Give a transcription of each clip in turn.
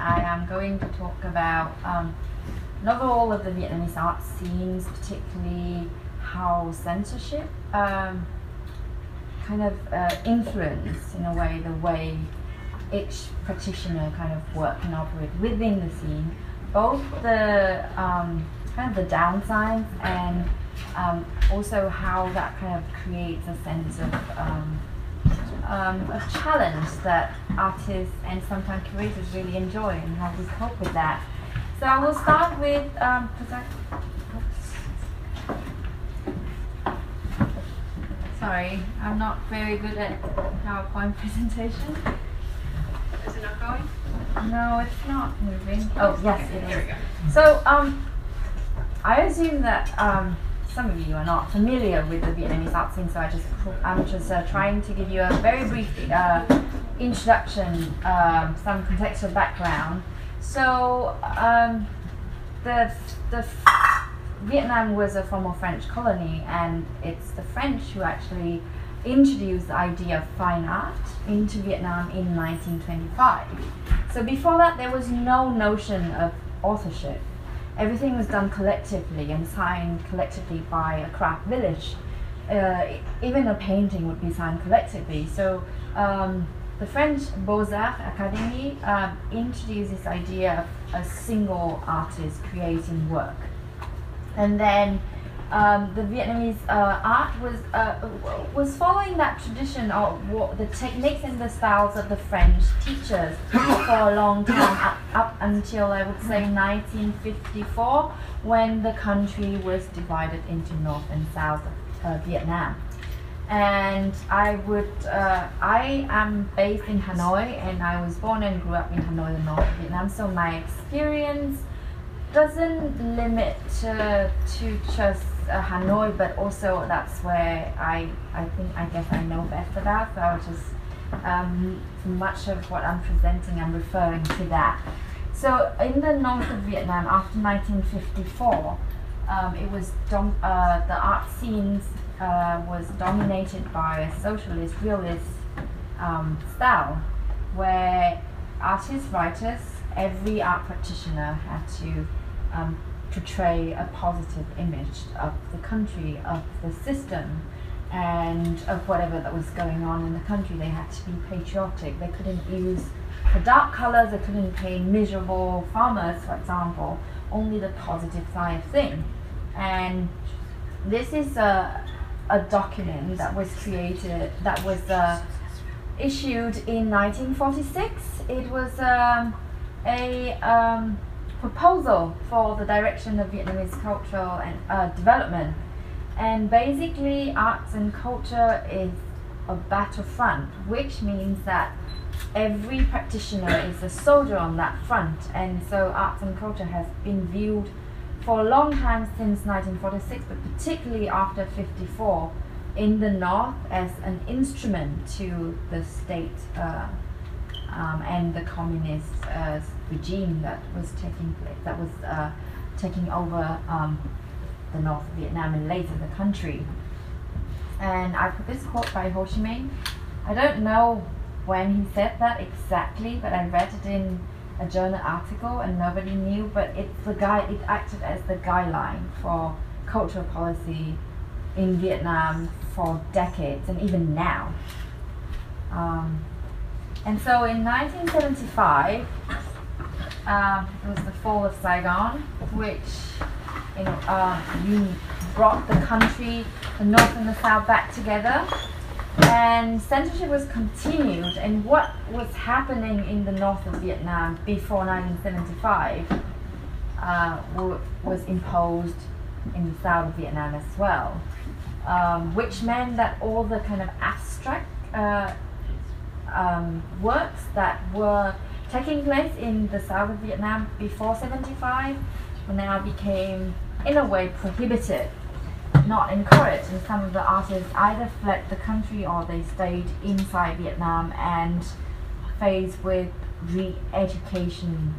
I am going to talk about another role of the Vietnamese art scenes, particularly how censorship kind of influenced, in a way, the way each practitioner kind of work and operate within the scene, both the kind of the downsides and also how that kind of creates a sense of challenge that artists and sometimes curators really enjoy, and how we cope with that. So I will start with sorry, I'm not very good at PowerPoint presentation. Is it not going? No, it's not moving. Oh, yes, okay, it is. There we go. So I assume that some of you are not familiar with the Vietnamese art scene, so I'm just trying to give you a very brief introduction, some contextual background. So Vietnam was a former French colony, and it's the French who actually introduced the idea of fine art into Vietnam in 1925. So before that, there was no notion of authorship. Everything was done collectively and signed collectively by a craft village. Even a painting would be signed collectively. So the French Beaux-Arts Academy introduced this idea of a single artist creating work. And then the Vietnamese art was following that tradition of what the techniques and the styles of the French teachers for a long time, up until, I would say, 1954, when the country was divided into North and South of Vietnam. And I am based in Hanoi, and I was born and grew up in Hanoi, the North of Vietnam, so my experience doesn't limit to just Hanoi, but also that's where I guess I know best about, so I'll just much of what I'm presenting, I'm referring to that. So in the north of Vietnam after 1954, it was the art scenes was dominated by a socialist realist style, where artists, writers, every art practitioner had to portray a positive image of the country, of the system, and of whatever that was going on in the country. They had to be patriotic. They couldn't use the dark colors. They couldn't paint miserable farmers, for example. Only the positive side of things. And this is a document that was created, that was issued in 1946. It was a proposal for the direction of Vietnamese cultural and development, and basically arts and culture is a battlefront, which means that every practitioner is a soldier on that front. And so arts and culture has been viewed for a long time, since 1946, but particularly after 1954 in the north, as an instrument to the state and the communist regime that was taking place, that was taking over the North of Vietnam and later the country. And I put this quote by Ho Chi Minh. I don't know when he said that exactly, but I read it in a journal article and nobody knew. But it's the guy. It acted as the guideline for cultural policy in Vietnam for decades and even now. And so in 1975, it was the fall of Saigon, which brought the country, the north and the south, back together. And censorship was continued. And what was happening in the north of Vietnam before 1975 was imposed in the south of Vietnam as well, which meant that all the kind of abstract works that were taking place in the south of Vietnam before 1975 now became, in a way, prohibited, not encouraged, and some of the artists either fled the country or they stayed inside Vietnam and faced with re-education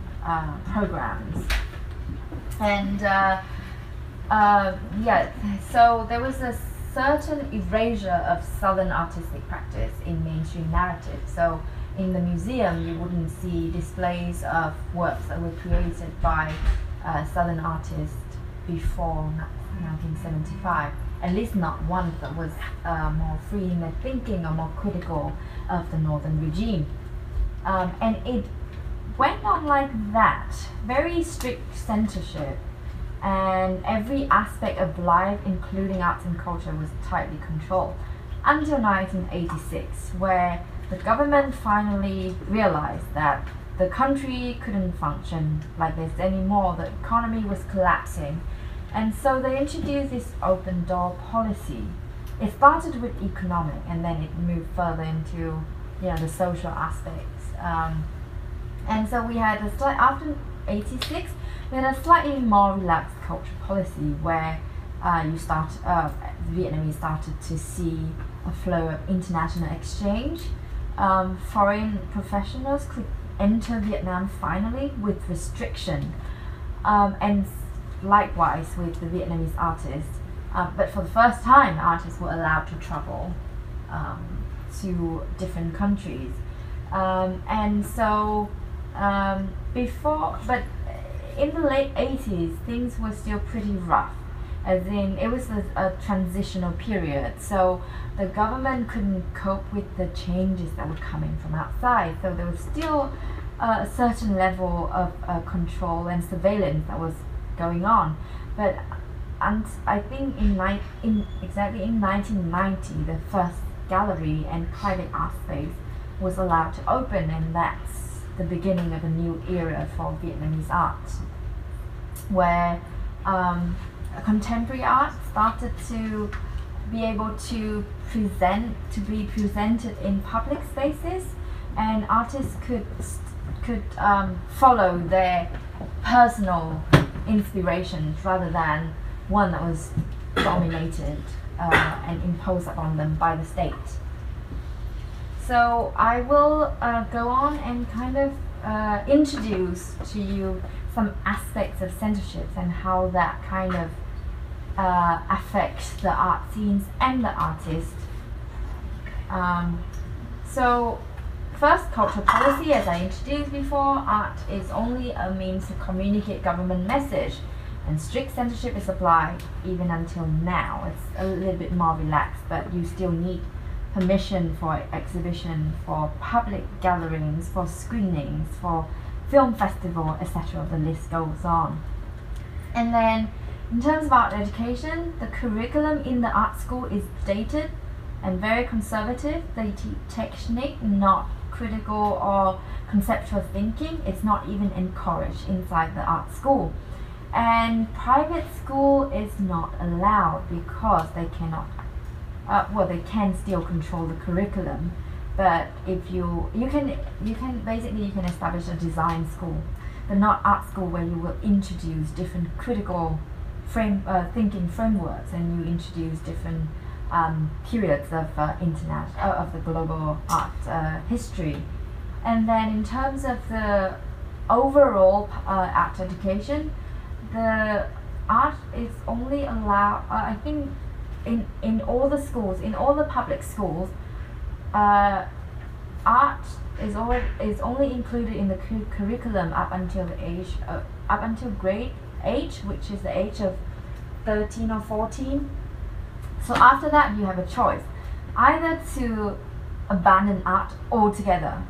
programs. And so there was a certain erasure of southern artistic practice in mainstream narrative. So in the museum, you wouldn't see displays of works that were created by Southern artists before 1975. At least not one that was more free in their thinking or more critical of the northern regime. And it went on like that, very strict censorship, and every aspect of life, including arts and culture, was tightly controlled until 1986, where the government finally realized that the country couldn't function like this anymore, the economy was collapsing. And so they introduced this open door policy. It started with economic, and then it moved further into, you know, the social aspects. And so we had a slight, after 86, we had a slightly more relaxed culture policy where Vietnamese started to see a flow of international exchange. Foreign professionals could enter Vietnam finally with restriction, and likewise with the Vietnamese artists, but for the first time artists were allowed to travel to different countries, and so but in the late 80s things were still pretty rough, as in it was a transitional period, so the government couldn't cope with the changes that were coming from outside, so there was still a certain level of control and surveillance that was going on. But I think exactly in 1990 the first gallery and private art space was allowed to open, and that's the beginning of a new era for Vietnamese art, where contemporary art started to be able to be presented in public spaces, and artists could follow their personal inspirations rather than one that was dominated and imposed upon them by the state. So I will go on and kind of introduce to you some aspects of censorship and how that kind of affects the art scenes and the artists. So first, cultural policy, as I introduced before, art is only a means to communicate government message, and strict censorship is applied even until now. It's a little bit more relaxed, but you still need permission for exhibition, for public gatherings, for screenings, for film festival, etc. The list goes on. And then in terms of art education, the curriculum in the art school is dated and very conservative. They teach technique, not critical or conceptual thinking. It's not even encouraged inside the art school, and private school is not allowed because they cannot they can still control the curriculum, but if you can establish a design school, but not art school, where you will introduce different critical thinking frameworks, and you introduce different periods of the global art history. And then in terms of the overall art education, the art is only allowed, I think, in all the schools, in all the public schools, art is only included in the curriculum up until grade 8, which is the age of 13 or 14. So after that you have a choice, either to abandon art altogether,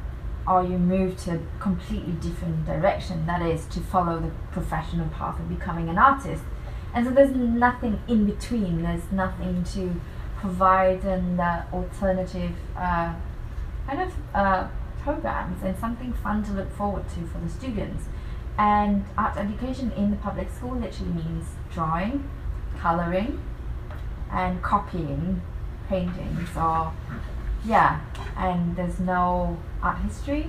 or you move to a completely different direction, that is to follow the professional path of becoming an artist. And so there's nothing in between, there's nothing to provide an alternative programs and something fun to look forward to for the students. And art education in the public school literally means drawing, colouring, and copying paintings, or and there's no art history,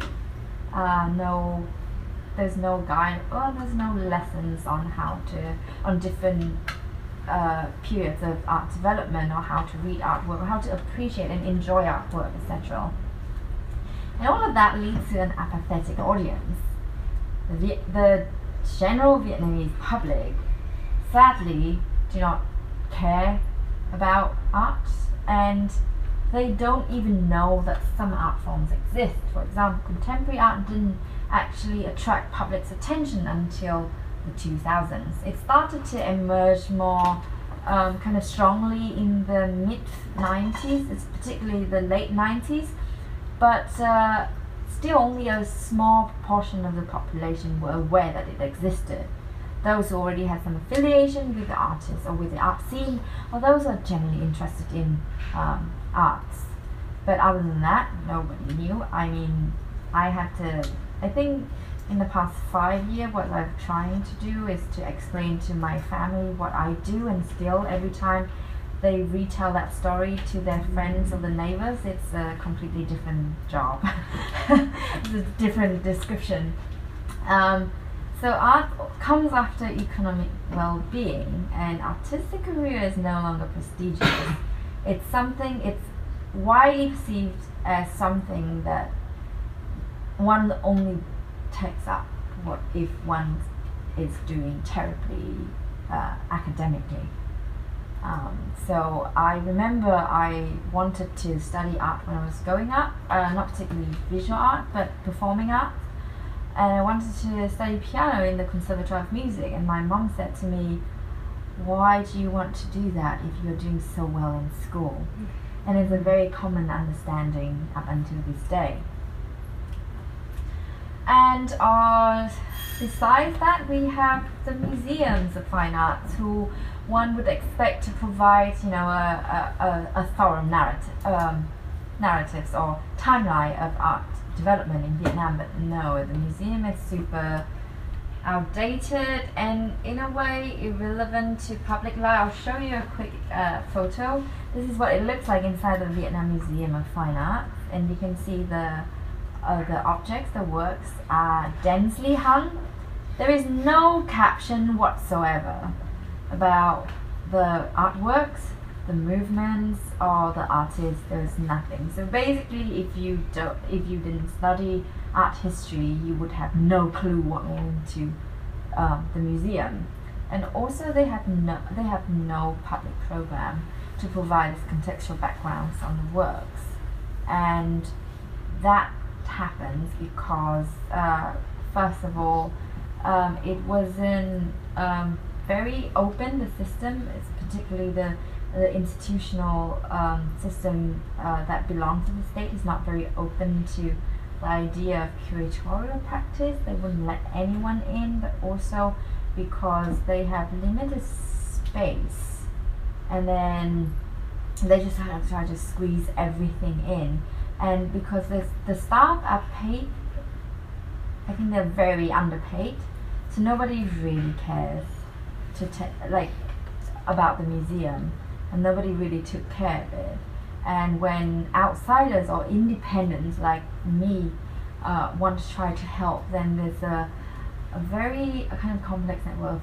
there's no guide, or there's no lessons on different periods of art development, or how to read artwork, or how to appreciate and enjoy artwork, etc. And all of that leads to an apathetic audience. The general Vietnamese public sadly do not care about art, and They don't even know that some art forms exist. For example, contemporary art didn't actually attract public's attention until the 2000s. It started to emerge more kind of strongly in the mid-90s, it's particularly the late 90s, but still only a small proportion of the population were aware that it existed. Those who already had some affiliation with the artists or with the art scene, or those who are generally interested in arts. But other than that, nobody knew. I mean, I think in the past 5 years what I'm trying to do is to explain to my family what I do, and still every time they retell that story to their friends or the neighbors, it's a completely different job. It's a different description. So art comes after economic well-being, and artistic career is no longer prestigious. It's widely perceived as something that one only takes up if one is doing terribly academically. So I remember I wanted to study art when I was growing up, not particularly visual art, but performing art. And I wanted to study piano in the Conservatory of Music, and my mom said to me, "Why do you want to do that if you're doing so well in school?" And it's a very common understanding up until this day. And besides that, we have the museums of fine arts, who one would expect to provide, you know, a thorough narrative, narratives or timeline of art development in Vietnam, but no, the museum is super outdated and in a way irrelevant to public life. I'll show you a quick photo. This is what it looks like inside the Vietnam Museum of Fine Arts, and you can see the objects, the works are densely hung. There is no caption whatsoever about the artworks, the movements, or the artists. There's nothing. So basically, if you didn't study art history, you would have no clue what went into the museum. And also, they have no public program to provide contextual backgrounds on the works, and that happens because first of all, it wasn't very open. The system, it's particularly the institutional system that belongs to the state, is not very open to the idea of curatorial practice. They wouldn't let anyone in, but also because they have limited space, and then they just have to try to squeeze everything in. And because the staff are paid, I think they're very underpaid, so nobody really cares about the museum, and nobody really took care of it. And when outsiders or independents like me want to try to help, then there's a kind of complex network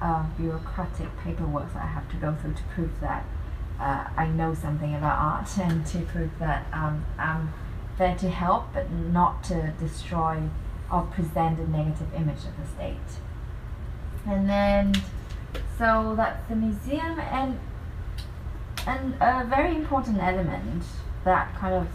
of bureaucratic paperwork that I have to go through to prove that I know something about art, and to prove that I'm there to help but not to destroy or present a negative image of the state. And then, so that's the museum, and a very important element that kind of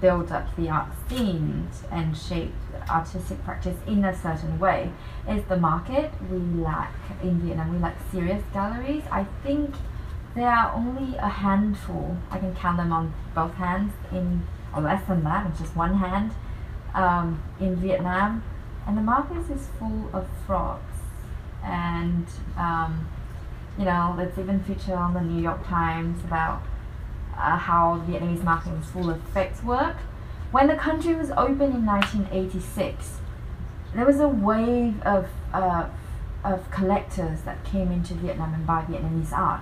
built up the art scene and shaped artistic practice in a certain way is the market. In Vietnam we lack serious galleries. I think there are only a handful, I can count them on both hands, or less than that, it's just one hand, in Vietnam. And the market is full of frauds. And you know, it's even featured on the New York Times about how Vietnamese market is full of sex work. When the country was opened in 1986, there was a wave of collectors that came into Vietnam and buy Vietnamese art.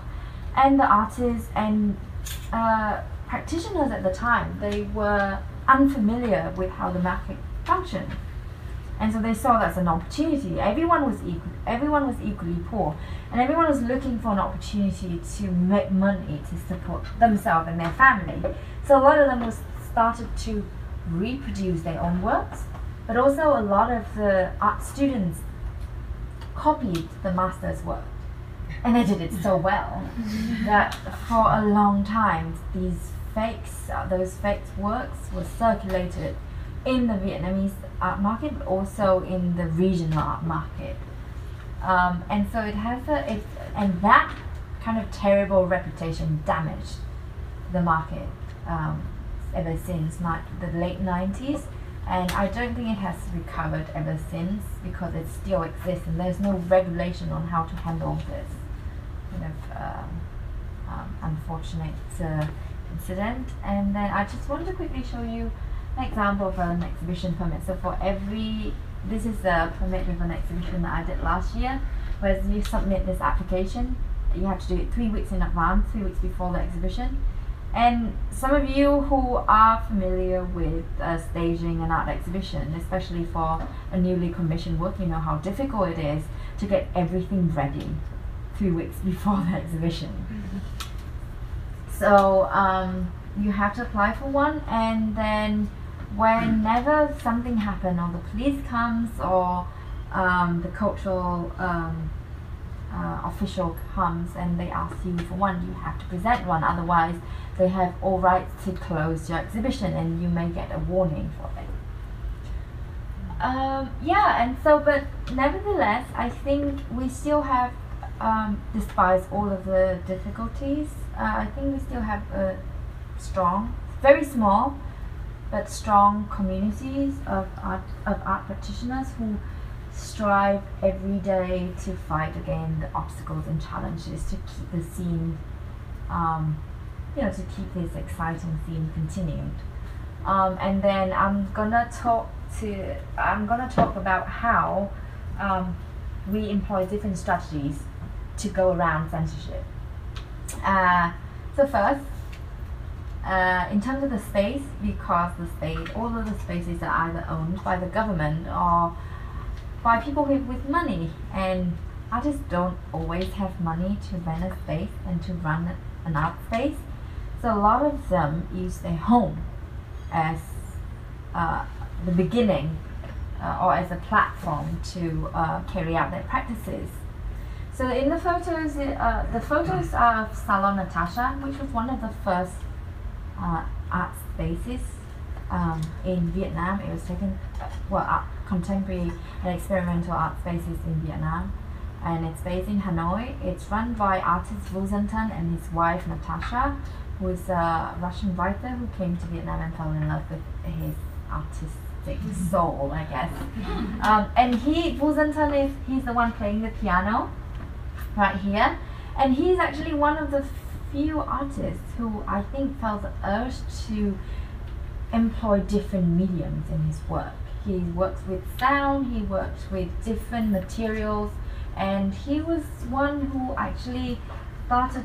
And the artists and practitioners at the time, they were unfamiliar with how the market functioned. And so they saw that as an opportunity. Everyone was equally poor, and everyone was looking for an opportunity to make money to support themselves and their family. So a lot of them started to reproduce their own works, but also a lot of the art students copied the master's work. And they did it so well that for a long time, these fakes, those fakes works were circulated in the Vietnamese art market, but also in the regional art market. And so it has a, and that kind of terrible reputation damaged the market ever since the late 90s. And I don't think it has recovered ever since, because it still exists and there's no regulation on how to handle this kind of unfortunate incident. And then I just wanted to quickly show you an example of an exhibition permit. So for every, this is a permit with an exhibition that I did last year, where you submit this application, you have to do it 3 weeks in advance, 3 weeks before the exhibition. And some of you who are familiar with staging an art exhibition, especially for a newly commissioned work, you know how difficult it is to get everything ready 3 weeks before the exhibition. Mm-hmm. So you have to apply for one, and then whenever something happens, or the police comes, or the cultural official comes and they ask you for one, you have to present one, otherwise they have all rights to close your exhibition and you may get a warning for it. Yeah, and so, but nevertheless, I think we still have, despite all of the difficulties, I think we still have a strong, very small, but strong communities of art practitioners who strive every day to fight against the obstacles and challenges to keep the scene, you know, to keep this exciting scene continued. And then I'm gonna talk about how we employ different strategies to go around censorship. So first, in terms of the space, because the space, all of the spaces are either owned by the government or by people with money, and artists don't always have money to rent a space and to run an art space. So a lot of them use their home as the beginning or as a platform to carry out their practices. So in the photos are of Salon Natasha, which was one of the first art spaces in Vietnam. It was taken, well, contemporary and experimental art spaces in Vietnam, and it's based in Hanoi. It's run by artist Vũ Dân Tân and his wife Natasha, who is a Russian writer who came to Vietnam and fell in love with his artistic soul, I guess. And Vũ Dân Tân is, he's the one playing the piano right here, and he's actually one of the few artists who I think felt the urge to employ different mediums in his work. He works with sound, he works with different materials, and he was one who actually started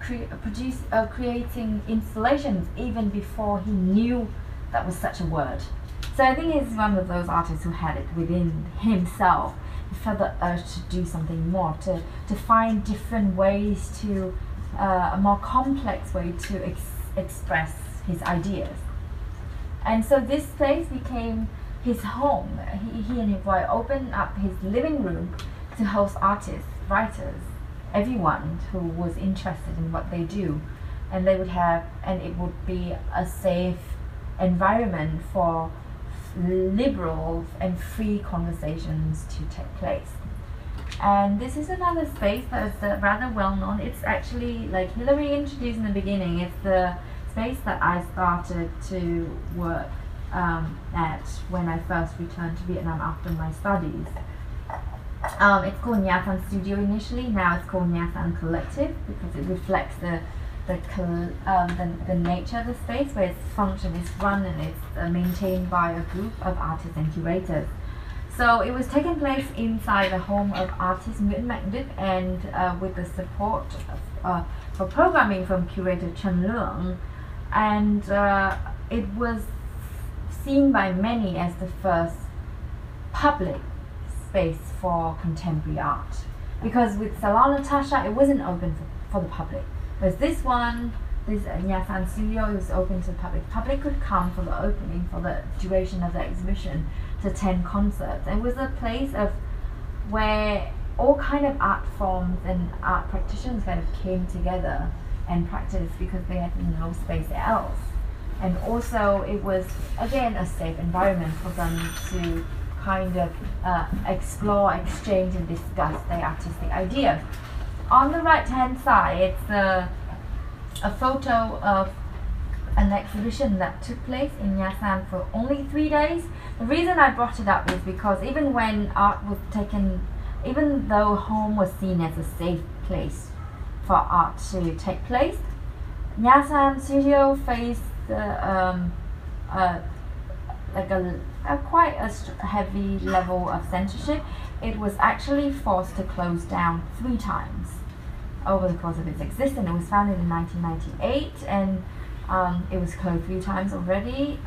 creating installations even before he knew that was such a word. So I think he's one of those artists who had it within himself. He felt the urge to do something more, to find different ways to, a more complex way to express his ideas. And so this place became his home. He and his wife opened up his living room to host artists, writers, everyone who was interested in what they do. And they would have, and it would be a safe environment for liberal and free conversations to take place. And this is another space that is rather well known. It's actually, like Hilary introduced in the beginning, it's the space that I started to work at when I first returned to Vietnam after my studies. It's called Nhà Sàn Studio initially, now it's called Nhà Sàn Collective, because it reflects the nature of the space, where its function is run and it's maintained by a group of artists and curators. So it was taking place inside the home of artist Nguyen Manh Dinh, and with the support of, for programming from curator Trần Lương. And it was seen by many as the first public space for contemporary art, because with Salon Natasha it wasn't open for the public, whereas this one, this Nhà Sàn Studio, was open to the public. Public could come for the opening, for the duration of the exhibition, to attend concerts. It was a place of where all kind of art forms and art practitioners kind of came together and practice because they had no space else. And also it was, again, a safe environment for them to kind of explore, exchange, and discuss their artistic ideas. On the right-hand side, it's a photo of an exhibition that took place in Nha San for only 3 days. The reason I brought it up is because even when art was taken, even though home was seen as a safe place for art to take place, Nhà Sàn Studio faced quite a heavy level of censorship. It was actually forced to close down 3 times over the course of its existence. It was founded in 1998, and it was closed 3 times already.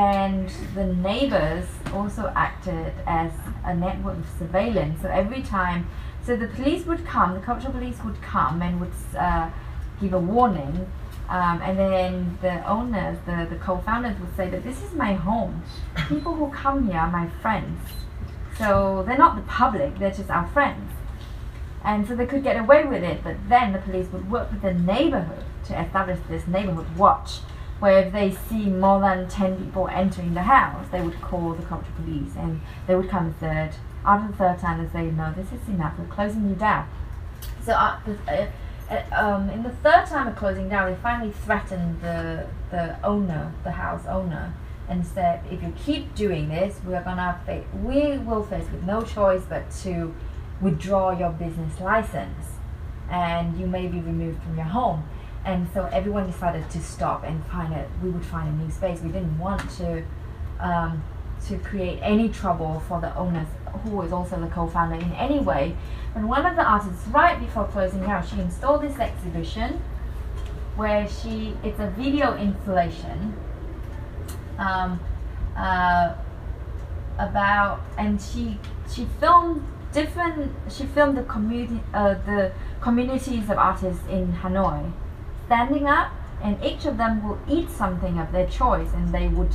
And the neighbors also acted as a network of surveillance. So every time, so the police would come, the cultural police would come and would give a warning. And then the owners, the co-founders would say that this is my home. People who come here are my friends. So they're not the public, they're just our friends. And so they could get away with it, but then the police would work with the neighborhood to establish this neighborhood watch, where if they see more than 10 people entering the house, they would call the cultural police, and they would come a third. After the third time, they say, no, this is enough, we're closing you down. So in the third time of closing down, they finally threatened the house owner, and said, if you keep doing this, we will face with no choice but to withdraw your business license, and you may be removed from your home. And so everyone decided to stop and we would find a new space. We didn't want to create any trouble for the owners, who is also the co-founder in any way. And one of the artists, right before closing down, she installed this exhibition where it's a video installation and she filmed the communities of artists in Hanoi standing up, and each of them will eat something of their choice, and they would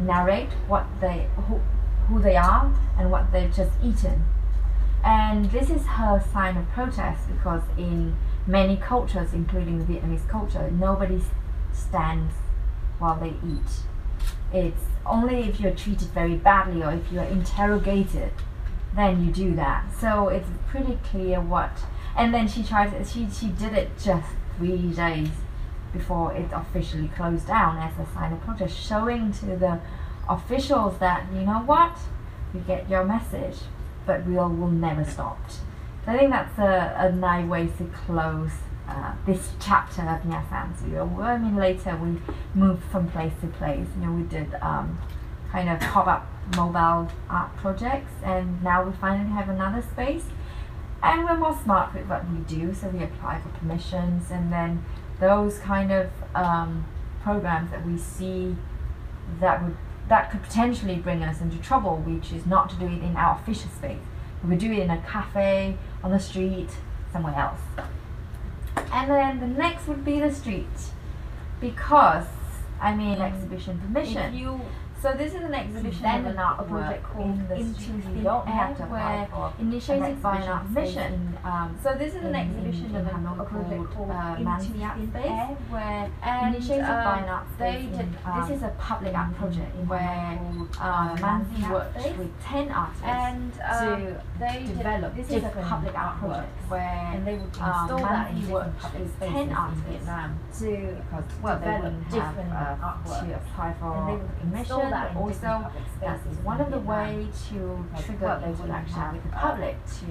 narrate who they are and what they've just eaten. And this is her sign of protest, because in many cultures, including the Vietnamese culture, nobody stands while they eat. It's only if you're treated very badly or if you're interrogated, then you do that. So it's pretty clear what. And then she did it just 3 days before it officially closed down as a sign of protest, showing to the officials that, you know what, we get your message, but we all will never stop. So I think that's a nice way to close this chapter of Nhà Sàn Studio. I mean, later we moved from place to place. You know, we did kind of pop-up mobile art projects, and now we finally have another space. And we're more smart with what we do, so we apply for permissions, and then those kind of programs that we see that could potentially bring us into trouble, we choose not to do it in our official space. We do it in a cafe, on the street, somewhere else. And then the next would be the street, because I mean exhibition permission. So this is an exhibition and an art project called Into the Air, where initiated by an art mission. So this is an exhibition of a project called Into the Air, where initiated by an art mission. This is a public art project where Manzi worked with 10 artists to develop. This is a public art project where they would install that in public spaces in Vietnam to develop different artworks to apply for permission. That also, that is one of the ways to trigger interaction with the public. If you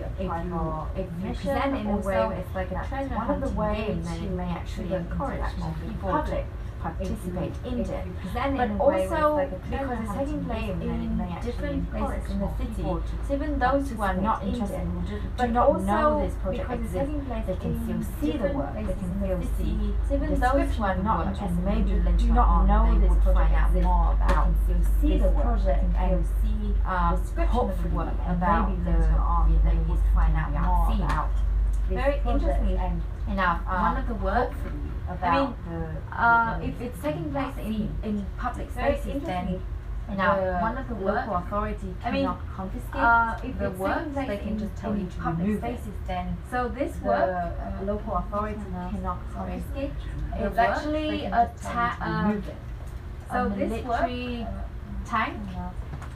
present in a way, it's like a treasure hunt. One of the ways you may actually encourage more people to participate in it. But also, because it's taking place in different places in the city, so even those who are not interested, but also because it's taking place, they can still see the work, they can still see. Even those who are not interested, maybe they do not know this project, they can still see the project and see hopefully work about maybe later on they would find out more about. Very interestingly enough, one of the works. If it's taking place in public spaces, then Now, one of the local authority cannot confiscate the work, they can just tell you to remove it. So this work, local authority cannot confiscate, it's actually a military tank,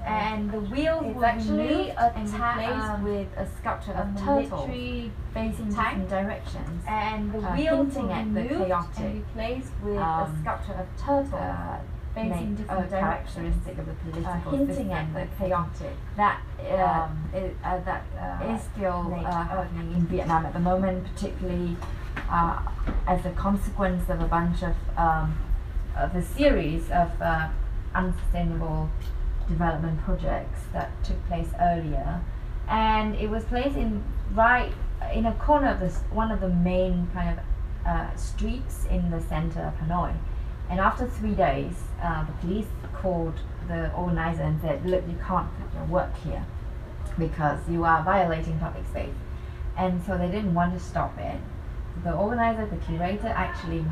and the wheels is actually replaced with a sculpture of turtles facing different directions, and the wheels hinting at the chaotic, replaced with a sculpture of turtles facing different directions, of the political hinting at the chaotic that is still happening in Vietnam at the moment, particularly as a consequence of a bunch of a series of unsustainable development projects that took place earlier, and it was placed right in a corner of one of the main kind of streets in the center of Hanoi. And after 3 days, the police called the organizer and said, "Look, you can't put your work here because you are violating public space." And so they didn't want to stop it. The organizer, the curator, actually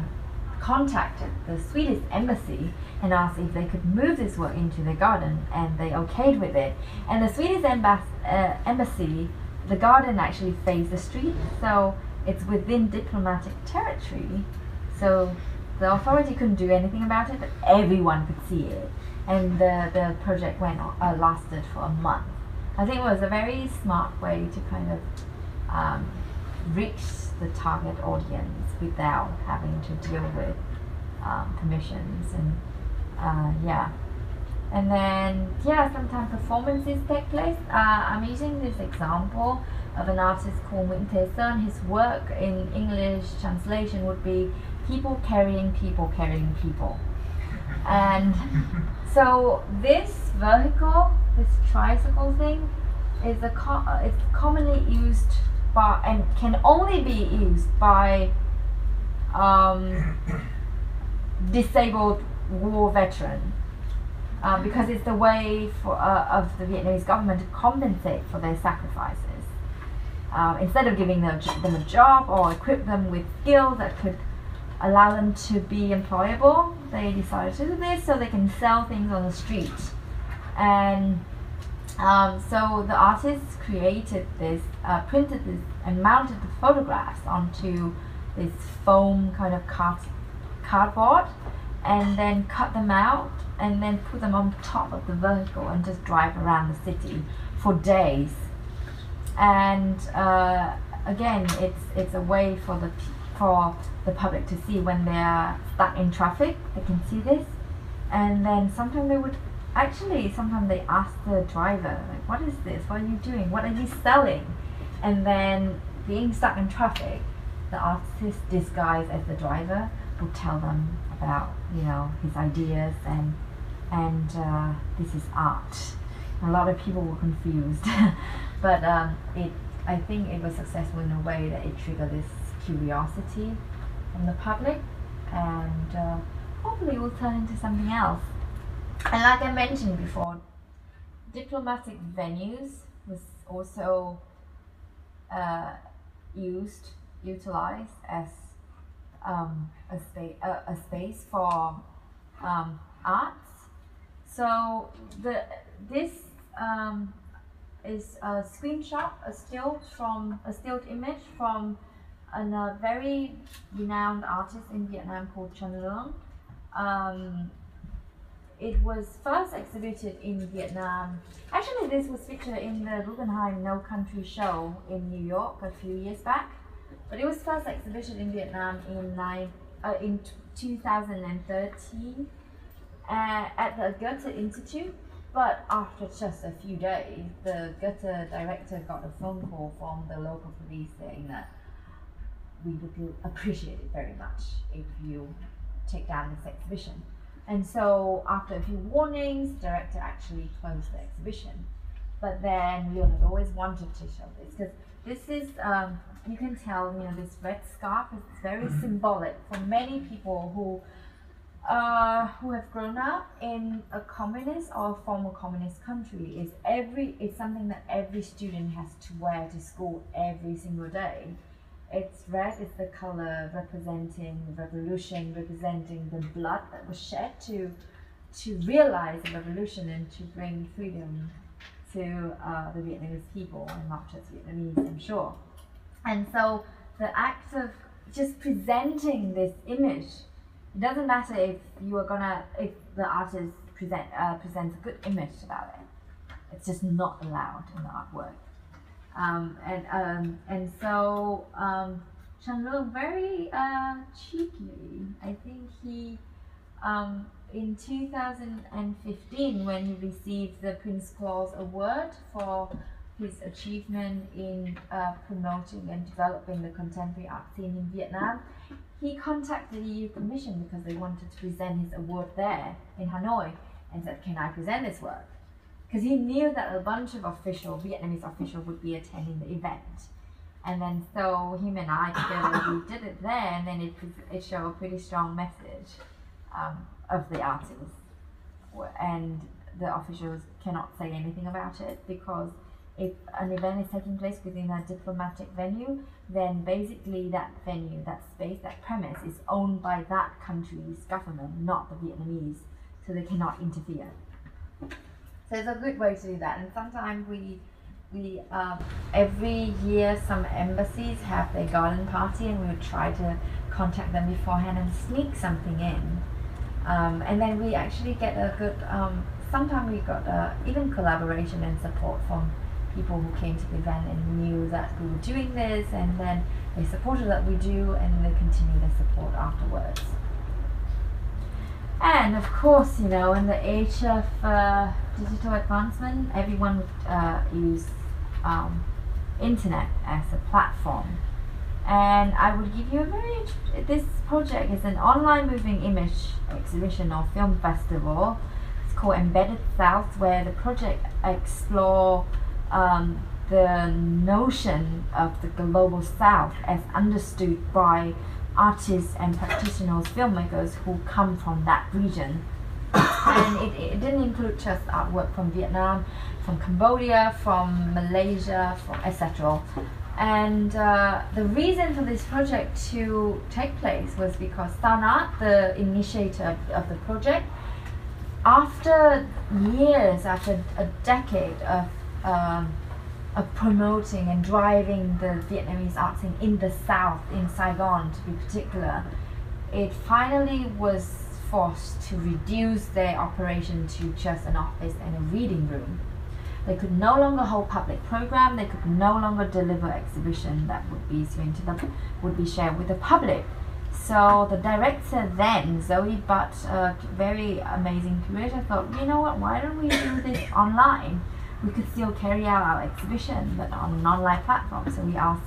contacted the Swedish embassy and asked if they could move this work into the garden, and they okayed with it. And the Swedish embassy, the garden actually faced the street, so it's within diplomatic territory. So the authority couldn't do anything about it, but everyone could see it. And the project went on, lasted for a month. I think it was a very smart way to kind of reach the target audience without having to deal with permissions. And sometimes performances take place. I'm using this example of an artist called Nguyễn Thế Sơn. His work in English translation would be "People carrying people carrying people," and so this vehicle, this tricycle thing, is it's commonly used by and can only be used by disabled war veterans because it's the way of the Vietnamese government to compensate for their sacrifices. Instead of giving them a job or equip them with skills that could allow them to be employable, they decided to do this so they can sell things on the street. And so the artists created this, printed this and mounted the photographs onto this foam kind of cardboard, and then cut them out and then put them on top of the vehicle and just drive around the city for days. And again, it's a way for the public to see when they're stuck in traffic, they can see this. And then sometimes they ask the driver, like, "What is this? What are you doing? What are you selling?" And then, being stuck in traffic, the artist disguised as the driver would tell them about, his ideas and this is art. A lot of people were confused, but I think it was successful in a way that it triggered this curiosity from the public, and hopefully will turn into something else. And like I mentioned before, diplomatic venues was also utilized as a space for arts. So this is a screenshot, a still image from a very renowned artist in Vietnam called Trần Lương. It was first exhibited in Vietnam. Actually, this was featured in the Guggenheim No Country Show in New York a few years back. But it was first exhibited in Vietnam in 2013 at the Goethe Institute. But after just a few days, the Goethe director got a phone call from the local police saying that, "We would appreciate it very much if you take down this exhibition." And so after a few warnings, the director actually closed the exhibition. But then Leonard always wanted to show this, because this is, you can tell, this red scarf is very symbolic for many people who have grown up in a communist or former communist country. It's something that every student has to wear to school every single day. It's red, it's the color representing revolution, representing the blood that was shed to to realize the revolution and to bring freedom to the Vietnamese people, and not just Vietnamese, I'm sure. And so the act of just presenting this image, it doesn't matter if you are gonna, if the artist presents a good image about it, it's just not allowed in the artwork. And so Trần Lương very cheeky, I think he, in 2015, when he received the Prince Claus Award for his achievement in promoting and developing the contemporary art scene in Vietnam, he contacted the EU Commission because they wanted to present his award there in Hanoi and said, "Can I present this work?" Because he knew that a bunch of Vietnamese officials would be attending the event. And then so him and I together, we did it there, and then it showed a pretty strong message of the artist. And the officials cannot say anything about it, because if an event is taking place within a diplomatic venue, then basically that venue, that space, that premise is owned by that country's government, not the Vietnamese, so they cannot interfere. So it's a good way to do that. And sometimes we every year some embassies have their garden party, and we would try to contact them beforehand and sneak something in. And then we actually get a good, sometimes we got even collaboration and support from people who came to the event and knew that we were doing this, and then they supported what we do, and they continue their support afterwards. And of course, you know, in the age of digital advancement, everyone would use internet as a platform. And I would give you a very, this project is an online moving image exhibition or film festival. It's called Embedded South, where the project explore the notion of the global South as understood by artists and practitioners, filmmakers who come from that region. And it didn't include just artwork from Vietnam, from Cambodia, from Malaysia, etc. And the reason for this project to take place was because Tan Art, the initiator of the project, after years, after a decade of promoting and driving the Vietnamese art scene in the South, in Saigon to be particular, it finally was forced to reduce their operation to just an office and a reading room. They could no longer hold public program, they could no longer deliver exhibition that would be shared with the public. So the director then, Zoe Butt, a very amazing curator, thought, you know what, why don't we do this online? We could still carry out our exhibition, but on an online platform. So we asked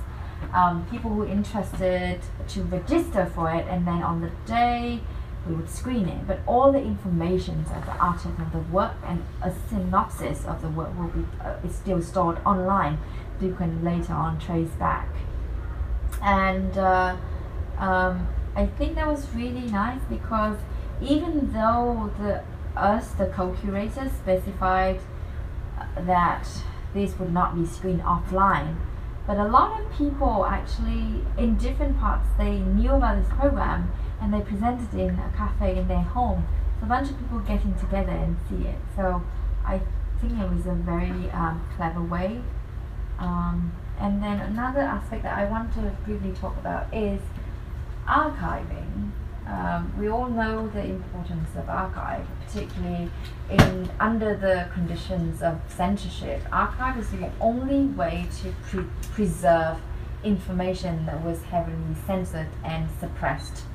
people who were interested to register for it, and then on the day we would screen it. But all the information of the artist and the work and a synopsis of the work will be is still stored online. You can later on trace back. And I think that was really nice, because even though the co-curators specified that this would not be screened offline, but a lot of people actually in different parts, they knew about this program and they presented in a cafe in their home. So a bunch of people getting together and see it. So I think it was a very clever way. And then another aspect that I want to briefly talk about is archiving. We all know the importance of archive, particularly under the conditions of censorship. Archive is the only way to preserve information that was heavily censored and suppressed.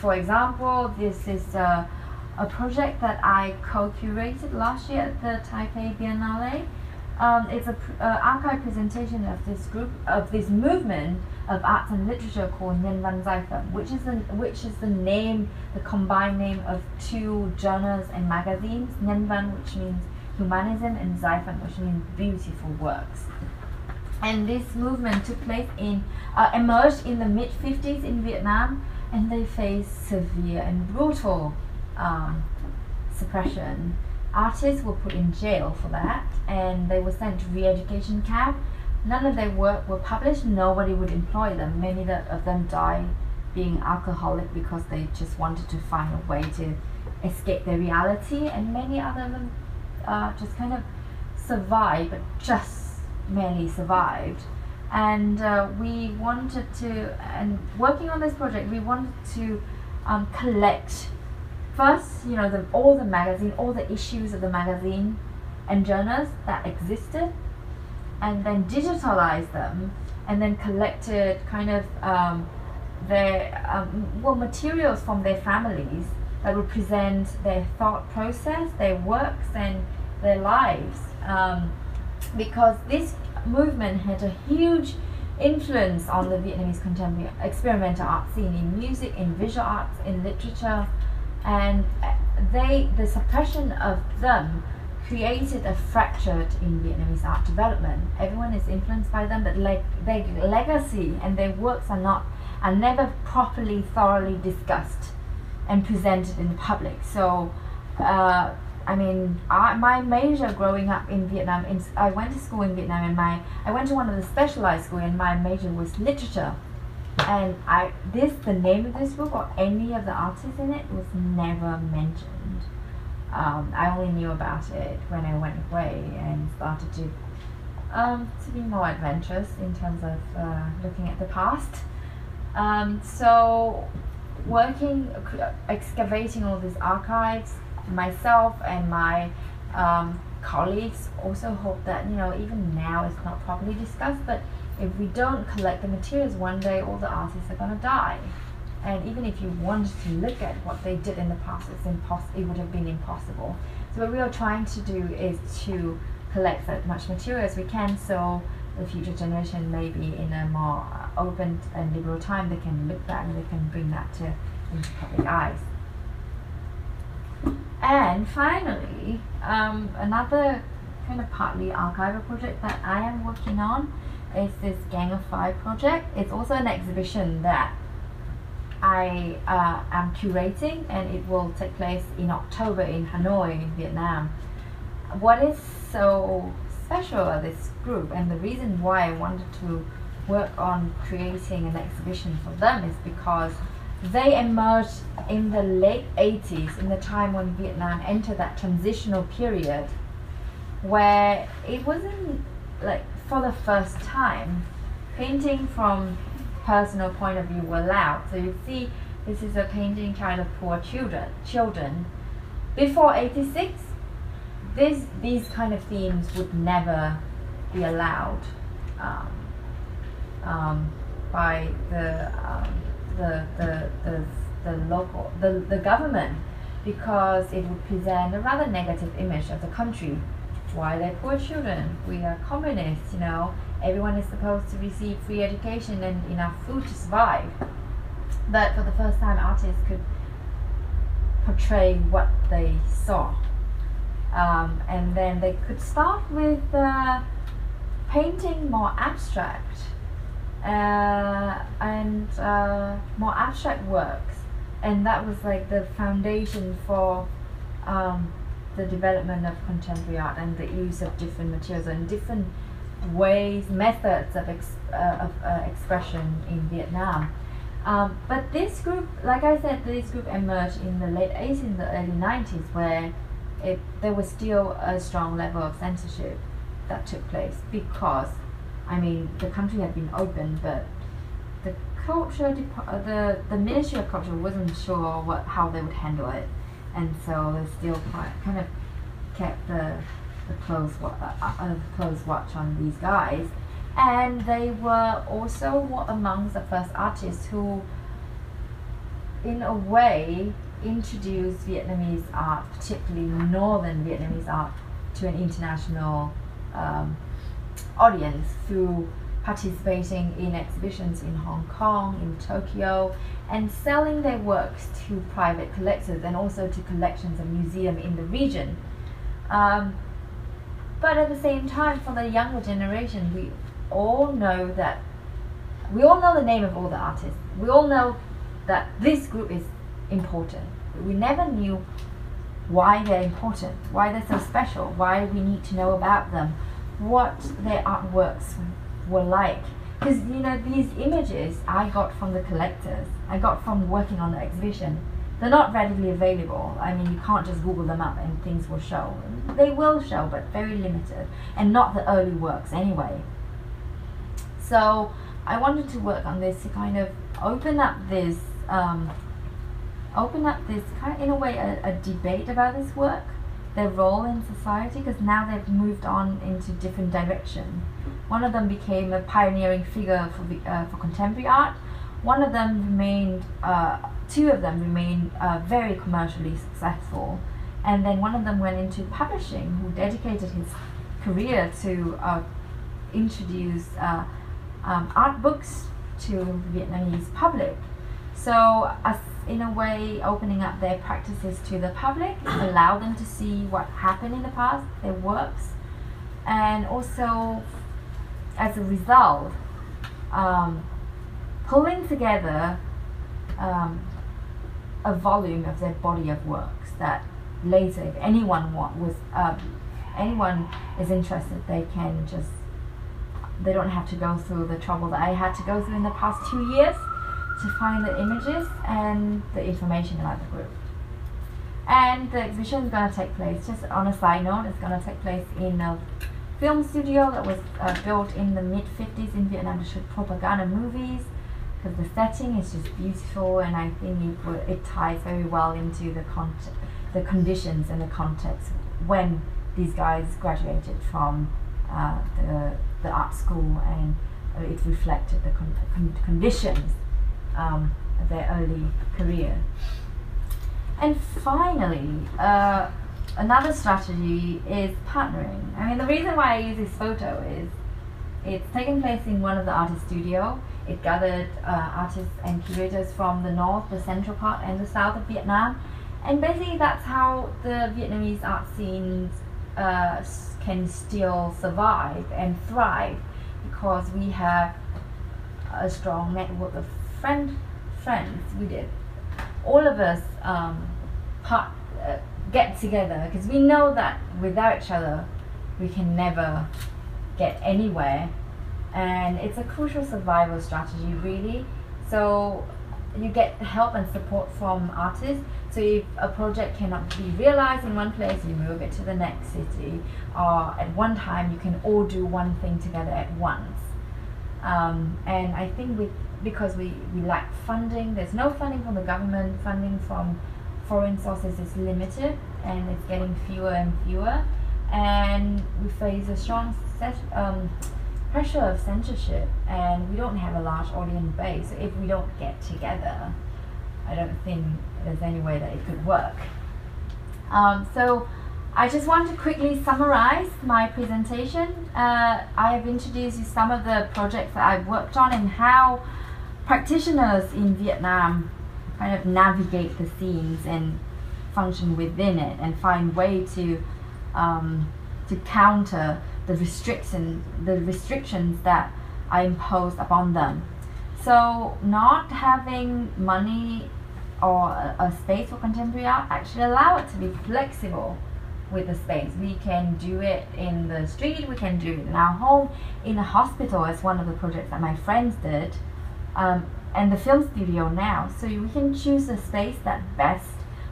For example, this is a project that I co-curated last year at the Taipei Biennale. It's an archive presentation of this group, of this movement of arts and literature called Nhan Văn Giai Pham, which is the name, the combined name of two journals and magazines, Nhan Văn, which means humanism, and Giai Pham, which means beautiful works. And this movement took place emerged in the mid-50s in Vietnam, and they faced severe and brutal suppression. Artists were put in jail for that, and they were sent to re-education camp. None of their work were published, nobody would employ them, many of them died being alcoholic because they just wanted to find a way to escape their reality, and many other of them just kind of survived, but just merely survived. And we wanted to, and working on this project, we wanted to collect first, you know, all the magazine, all the issues of the magazine and journals that existed, and then digitalize them, and then collected kind of their materials from their families that would present their thought process, their works, and their lives, because this movement had a huge influence on the Vietnamese contemporary experimental art scene, in music, in visual arts, in literature, and the suppression of them created a fracture in Vietnamese art development. Everyone is influenced by them, but like their legacy and their works are never properly, thoroughly discussed and presented in the public. So, I mean, my major growing up in Vietnam, I went to school in Vietnam, and I went to one of the specialized schools, and my major was literature. And the name of this book or any of the artists in it was never mentioned. I only knew about it when I went away and started to be more adventurous in terms of looking at the past. So working, excavating all these archives, myself and my colleagues also hope that, you know, even now it's not properly discussed, but if we don't collect the materials, one day all the artists are going to die. And even if you wanted to look at what they did in the past, it would have been impossible. So what we are trying to do is to collect as much material as we can, so the future generation, maybe in a more open and liberal time, they can look back and they can bring that into public eyes. And finally, another kind of partly archival project that I am working on is this Gang of Five project. It's also an exhibition that I am curating, and it will take place in October in Hanoi, in Vietnam. What is so special about this group, and the reason why I wanted to work on creating an exhibition for them, is because they emerged in the late 80s, in the time when Vietnam entered that transitional period where it wasn't like, for the first time, painting from personal point of view were allowed. So you see, this is a painting kind of poor children. Before 86, these kind of themes would never be allowed by the local, the government, because it would present a rather negative image of the country. Why they're poor children? We are communists, you know. Everyone is supposed to receive free education and enough food to survive. But for the first time, artists could portray what they saw, and then they could start with painting more abstract more abstract works, and that was like the foundation for the development of contemporary art and the use of different materials and different ways, methods of expression in Vietnam. But this group, like I said, this group emerged in the late 80s, in the early 90s, where there was still a strong level of censorship that took place, because, I mean, the country had been open, but the culture, the Ministry of Culture wasn't sure how they would handle it. And so they still kind of kept the close watch on these guys, and they were also amongst the first artists who, in a way, introduced Vietnamese art, particularly northern Vietnamese art, to an international audience through participating in exhibitions in Hong Kong, in Tokyo, and selling their works to private collectors and also to collections and museums in the region. But at the same time, for the younger generation, we all know the name of all the artists. We all know that this group is important. We never knew why they're important, why they're so special, why we need to know about them, what their artworks were like. Because, you know, these images I got from the collectors, I got from working on the exhibition. They're not readily available. I mean, you can't just Google them up and things will show. They will show, but very limited, and not the early works anyway. So I wanted to work on this to kind of open up this kind of, in a way, a debate about this work, their role in society, because now they've moved on into different direction. One of them became a pioneering figure for contemporary art. One of them remained, two of them remained very commercially successful, and then one of them went into publishing, who dedicated his career to introduce art books to the Vietnamese public. So, in a way, opening up their practices to the public, allow them to see what happened in the past, their works, and also, as a result, pulling together a volume of their body of works that later, if anyone anyone is interested, they can just, they don't have to go through the trouble that I had to go through in the past 2 years to find the images and the information about the group. And the exhibition is going to take place, just on a side note, it's going to take place in a film studio that was built in the mid-50s in Vietnam to shoot propaganda movies, because the setting is just beautiful, and I think it ties very well into the conditions and the context when these guys graduated from the art school, and it reflected the conditions of their early career. And finally, another strategy is partnering. I mean, the reason why I use this photo is it's taken place in one of the artist studio. It gathered artists and curators from the north, the central part, and the south of Vietnam. And basically that's how the Vietnamese art scenes can still survive and thrive, because we have a strong network of friends. We did, all of us get together, because we know that without each other we can never get anywhere, and it's a crucial survival strategy, really. So you get help and support from artists. So if a project cannot be realized in one place, you move it to the next city, or at one time you can all do one thing together at once. And I think because we lack funding, there's no funding from the government, funding from foreign sources is limited, and it's getting fewer and fewer, and we face a strong pressure of censorship, and we don't have a large audience base. So if we don't get together, I don't think there's any way that it could work. So I just want to quickly summarize my presentation. I have introduced you some of the projects that I've worked on and how practitioners in Vietnam kind of navigate the scenes and function within it and find way to counter the restrictions that are imposed upon them. So not having money or a space for contemporary art actually allow it to be flexible with the space. We can do it in the street, we can do it in our home, in a hospital, as one of the projects that my friends did, and the film studio now. So we can choose a space that best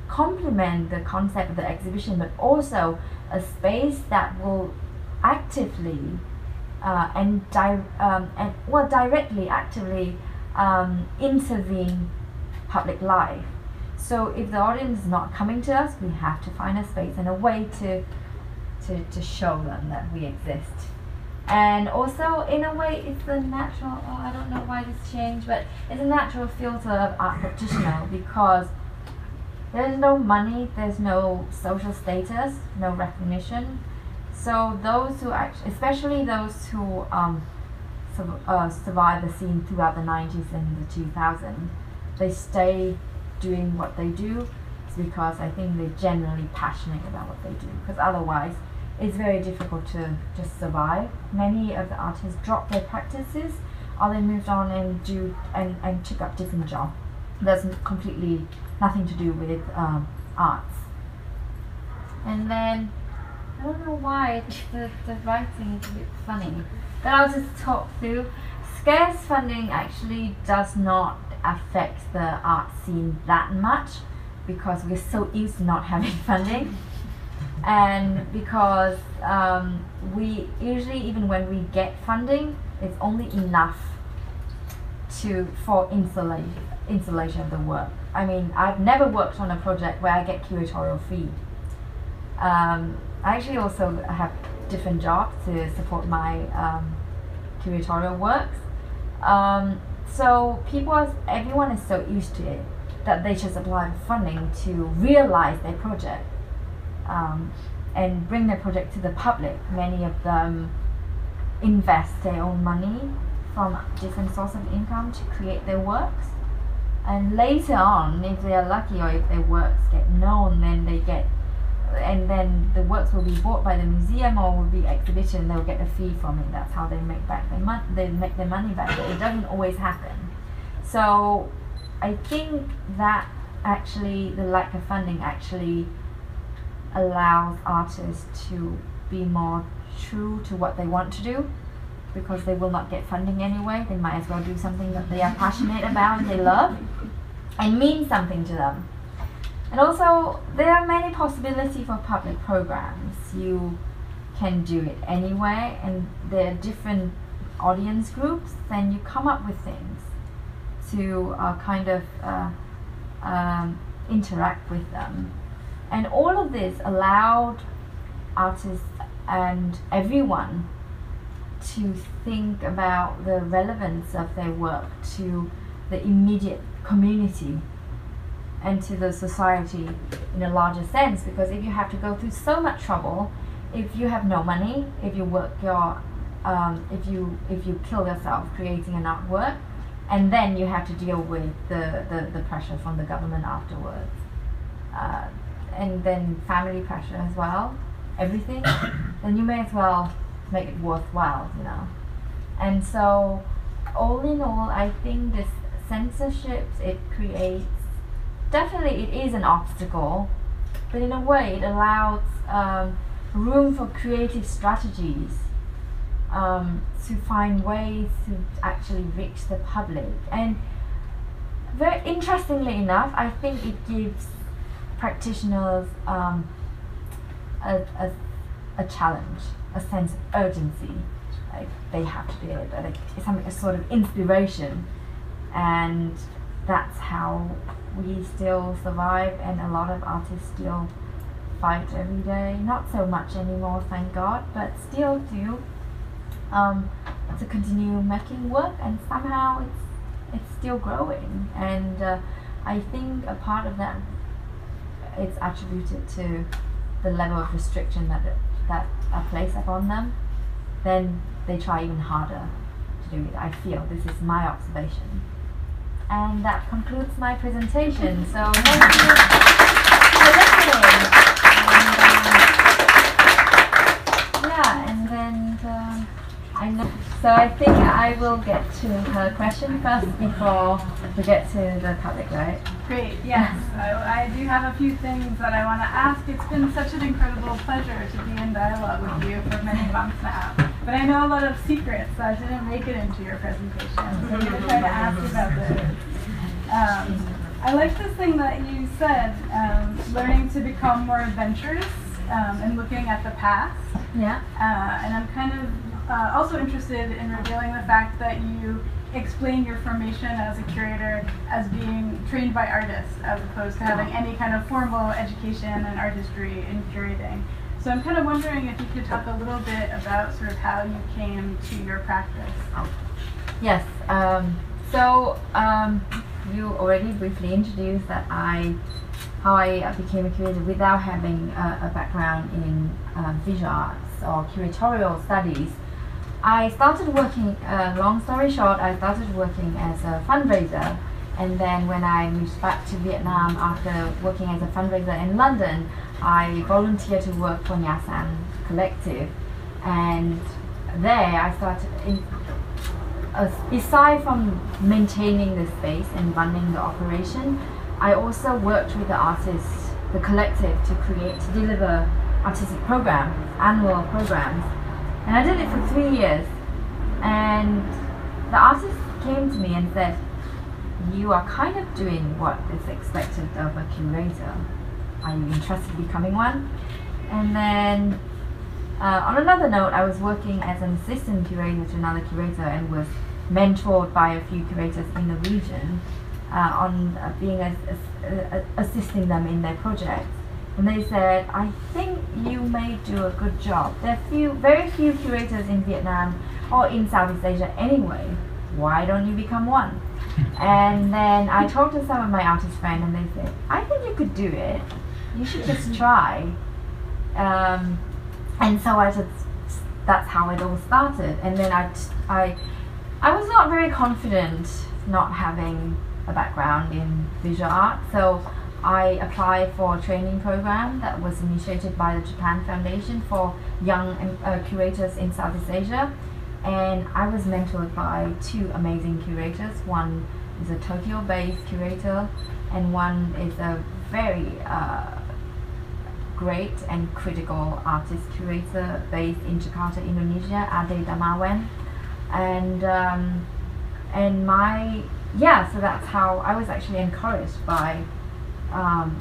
complement the concept of the exhibition, but also a space that will actively directly intervene public life. So if the audience is not coming to us, we have to find a space and a way to show them that we exist. And also, in a way, it's a natural, I don't know why this changed, but it's a natural filter of art practitioner, because there's no money, there's no social status, no recognition. So those who actually, especially those who survive the scene throughout the 90s and the 2000s, they stay doing what they do. It's because I think they're generally passionate about what they do, because otherwise it's very difficult to just survive. Many of the artists dropped their practices, or they moved on and took up different jobs. That's completely nothing to do with arts. And then I don't know why the writing is a bit funny, but I'll just talk through. scarce funding actually does not affect the art scene that much because we're so used to not having funding, and because we usually, even when we get funding, it's only enough for installation of the work. I mean, I've never worked on a project where I get curatorial fee. I actually also have different jobs to support my curatorial works. So everyone is so used to it that they just apply funding to realize their project and bring their project to the public. Many of them invest their own money from different sources of income to create their works. And later on, if they are lucky or if their works get known, then then the works will be bought by the museum or will be exhibition. They'll get a fee from it. That's how they make back their money. They make their money back, but it doesn't always happen. So I think that actually the lack of funding actually allows artists to be more true to what they want to do, because they will not get funding anyway. They might as well do something that they are passionate about, they love, and means something to them. And also, there are many possibilities for public programs. You can do it anyway, and there are different audience groups, and you come up with things to kind of interact with them. And all of this allowed artists and everyone to think about the relevance of their work to the immediate community and to the society in a larger sense, because if you have to go through so much trouble, if you have no money, if you if you kill yourself creating an artwork, and then you have to deal with the pressure from the government afterwards, and then family pressure as well, everything, then you may as well make it worthwhile, you know. And so, all in all, I think this censorship, it creates, definitely it is an obstacle, but in a way it allows room for creative strategies to find ways to actually reach the public. And very interestingly enough, I think it gives practitioners a challenge, a sense of urgency. Like they have to do it, but it's a sort of inspiration, and that's how we still survive. And a lot of artists still fight every day, not so much anymore, thank God, but still do to continue making work, and somehow it's still growing. And I think a part of that is attributed to the level of restriction that are placed upon them. Then they try even harder to do it. I feel this is my observation. And that concludes my presentation. So thank you for listening. So I think I will get to her question first before we get to the public, right? Great, yes. I do have a few things that I want to ask. It's been such an incredible pleasure to be in dialogue with you for many months now. But I know a lot of secrets that didn't make it into your presentation, so I'm going to try to ask about those. I like this thing that you said, learning to become more adventurous and looking at the past. Yeah. And I'm kind of also interested in revealing the fact that you explain your formation as a curator as being trained by artists as opposed to having any kind of formal education and artistry in curating. So I'm kind of wondering if you could talk a little bit about sort of how you came to your practice. Yes, you already briefly introduced that how I became a curator without having a background in visual arts or curatorial studies. I started working, long story short, I started working as a fundraiser, and then when I moved back to Vietnam after working as a fundraiser in London, I volunteered to work for Nhà Sàn Collective, and there I started, aside from maintaining the space and running the operation, I also worked with the artists, the collective, to deliver artistic programs, annual programs. And I did it for 3 years, and the artist came to me and said, you are kind of doing what is expected of a curator. Are you interested in becoming one? And then on another note, I was working as an assistant curator to another curator and was mentored by a few curators in the region on being assisting them in their projects. And they said, I think you may do a good job. There are very few curators in Vietnam or in Southeast Asia anyway. Why don't you become one? And then I talked to some of my artist friends and they said, I think you could do it. You should just try. And so I just, that's how it all started. And then I was not very confident not having a background in visual art. So I applied for a training program that was initiated by the Japan Foundation for young curators in Southeast Asia, and I was mentored by two amazing curators. One is a Tokyo-based curator and one is a very great and critical artist curator based in Jakarta, Indonesia, Ade Damawan. And my, yeah, so that's how I was actually encouraged by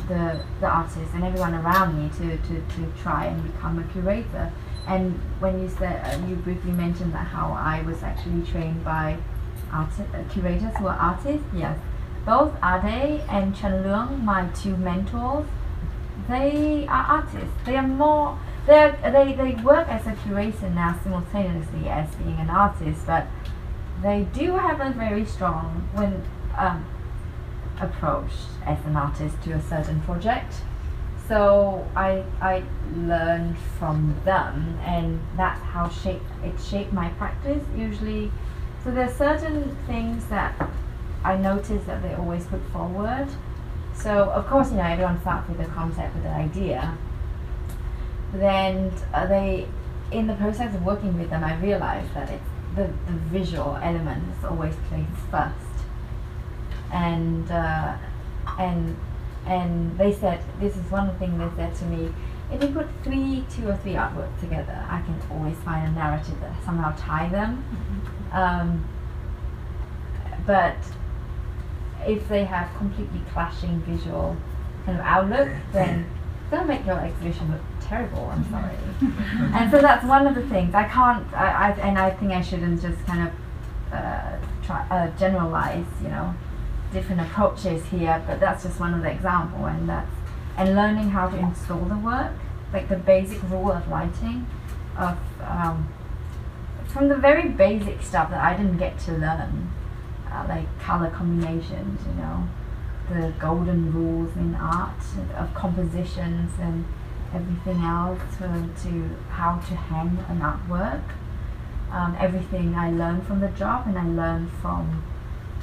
the artists and everyone around me to try and become a curator. And when you said, you briefly mentioned that how I was actually trained by curators who are artists, yes. Both Ade and Trần Lương, my two mentors, they are artists. They are more, they work as a curator now simultaneously as being an artist, but they do have a very strong, when, approach as an artist to a certain project. So I learned from them, and that's how it shaped my practice usually. So there are certain things that I notice that they always put forward. So of course, you know, everyone starts with a concept, with an idea. Then they, in the process of working with them, I realized that it's the visual element is always placed first. And they said, this is one thing they said to me, if you put two or three artworks together, I can always find a narrative that somehow tie them. But if they have completely clashing visual kind of outlook, then they'll make your exhibition look terrible, I'm sorry. And so that's one of the things. I can't, and I think I shouldn't just kind of generalize, you know, different approaches here, but that's just one of the examples. And that's, and learning how to install the work, like the basic rule of lighting, of from the very basic stuff that I didn't get to learn, like color combinations, you know, the golden rules in art of compositions and everything else, to how to hang an artwork. Everything I learned from the job, and I learned from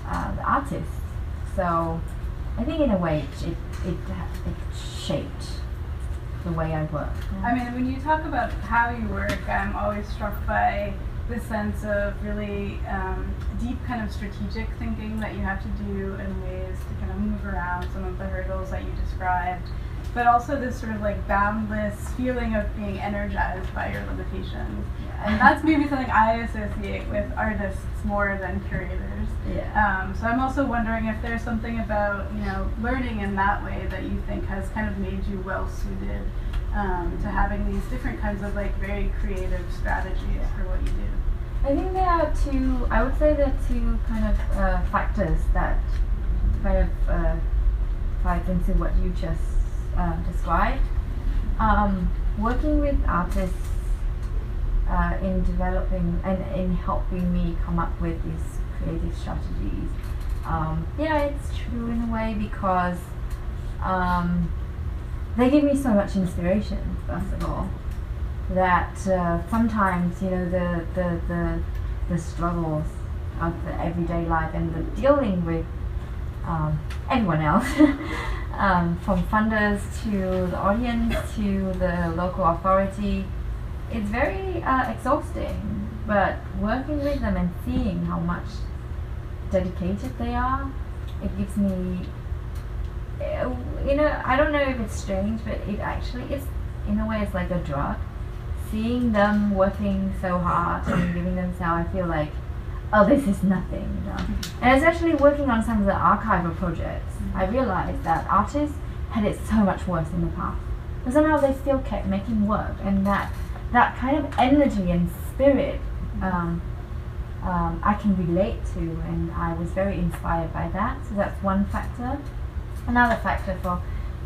the artists. So I think in a way it shaped the way I work. Yeah. I mean, when you talk about how you work, I'm always struck by the sense of really deep kind of strategic thinking that you have to do in ways to kind of move around some of the hurdles that you described, but also this sort of like boundless feeling of being energized by your limitations. Yeah. And that's maybe something I associate with artists more than curators. Yeah. So I'm also wondering if there's something about, you know, learning in that way that you think has kind of made you well suited to having these different kinds of like very creative strategies for what you do. I think there are two, I would say there are two kind of factors that kind of ties into what you just described. Working with artists in developing and in helping me come up with these creative strategies. Yeah, it's true in a way because they give me so much inspiration, first of all, that sometimes, you know, the struggles of the everyday life and the dealing with everyone else, from funders to the audience to the local authority, it's very exhausting. But working with them and seeing how much dedicated they are, it gives me, you know, I don't know if it's strange, but it actually is, in a way, it's like a drug. Seeing them working so hard and giving themselves, I feel like oh, this is nothing, you know. And especially working on some of the archival projects, I realized that artists had it so much worse in the past. But somehow they still kept making work, and that kind of energy and spirit I can relate to, and I was very inspired by that. So that's one factor. Another factor for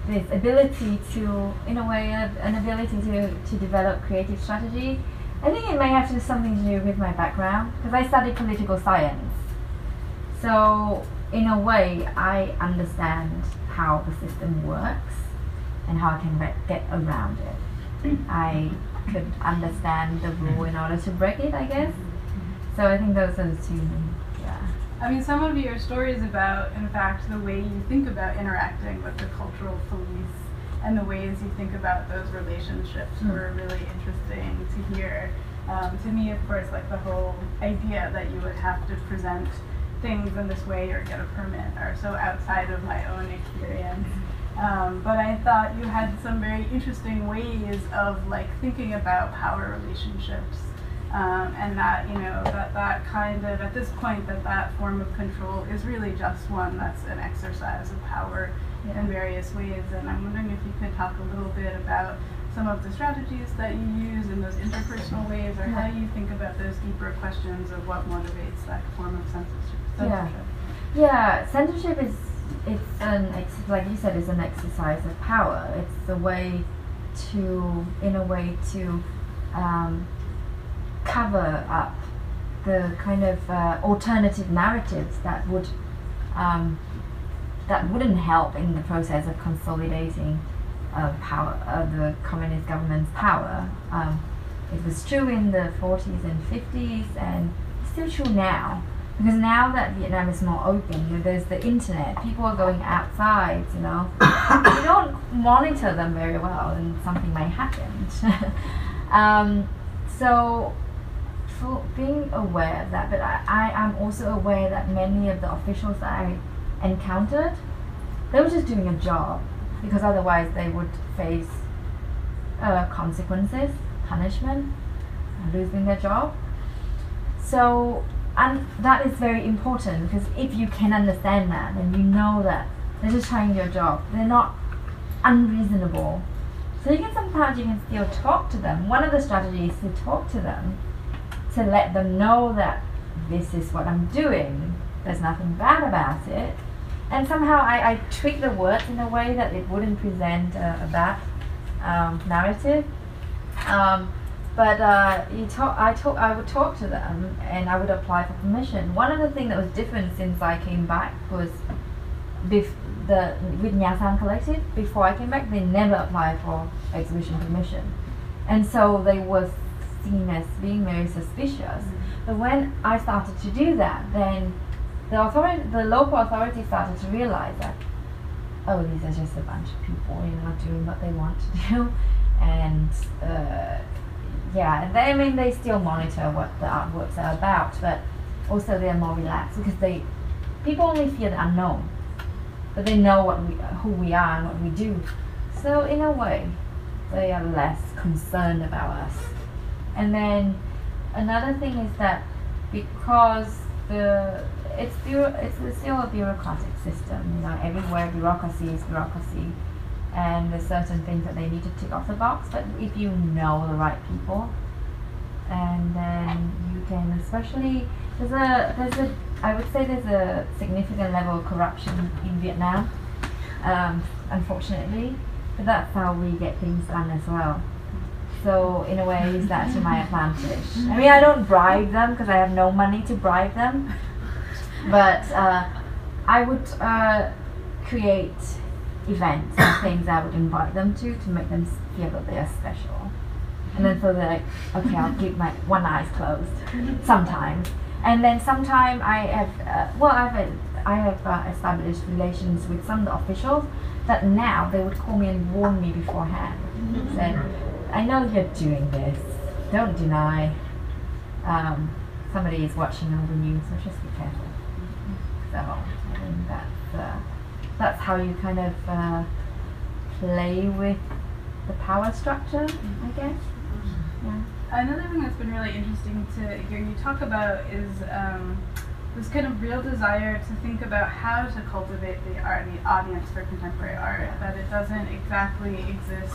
this ability to, in a way, an ability to develop creative strategy, I think it may have something to do with my background, because I studied political science. So in a way, I understand how the system works and how I can get around it. I could understand the rule in order to break it, I guess. So I think those are the two. Yeah. I mean, some of your stories about, in fact, the way you think about interacting with the cultural police and the ways you think about those relationships were really interesting to hear. To me, of course, like the whole idea that you would have to present things in this way or get a permit are so outside of my own experience. But I thought you had some very interesting ways of thinking about power relationships, and that, that kind of, at this point, that form of control is really just one that's an exercise of power in various ways. And I'm wondering if you could talk a little bit about some of the strategies that you use in those interpersonal ways, or how you think about those deeper questions of what motivates that form of censorship. Censorship is, like you said, it's an exercise of power. It's a way to, cover up the kind of alternative narratives that would, that wouldn't help in the process of consolidating power, the communist government's power. It was true in the 40s and 50s, and it's still true now. Because now that Vietnam is more open, there's the internet, people are going outside, you don't monitor them very well, and something might happen. So, for being aware of that, but I am also aware that many of the officials that I encountered, they were just doing a job, because otherwise they would face consequences, punishment, losing their job. So. And that is very important, because if you can understand that, then you know that they're just trying your job. They're not unreasonable. So you can sometimes still talk to them. One of the strategies is to talk to them, to let them know that this is what I'm doing. There's nothing bad about it. And somehow I tweak the words in a way that it wouldn't present a bad narrative. But I would talk to them, and I would apply for permission. One of the things that was different since I came back was with Nhà Sàn Collective, before I came back, they never applied for exhibition permission. And so they were seen as being very suspicious. But when I started to do that, then the local authority started to realize that, oh, these are just a bunch of people, doing what they want to do. And I mean, they still monitor what the artworks are about, but also they're more relaxed, because people only fear the unknown, but they know who we are and what we do. So in a way, they are less concerned about us. And then another thing is that because it's still a bureaucratic system, everywhere bureaucracy is bureaucracy. And there's certain things that they need to tick off the box, but if you know the right people, and then you can, especially I would say there's a significant level of corruption in Vietnam, unfortunately, but that's how we get things done as well. So in a way, I use that to my advantage. I mean, I don't bribe them, because I have no money to bribe them, but I would create events and things I would invite them to make them feel that they are special. And then so they're like, okay, I'll keep my one eye closed sometimes. And then sometime I have established relations with some of the officials that now they would call me and warn me beforehand. Said, I know you're doing this, don't deny. Somebody is watching all the news, so just be careful. So I think that's how you kind of play with the power structure, I guess. Yeah. Another thing that's been really interesting to hear you talk about is this kind of real desire to think about how to cultivate the art, the audience for contemporary art, that it doesn't exactly exist.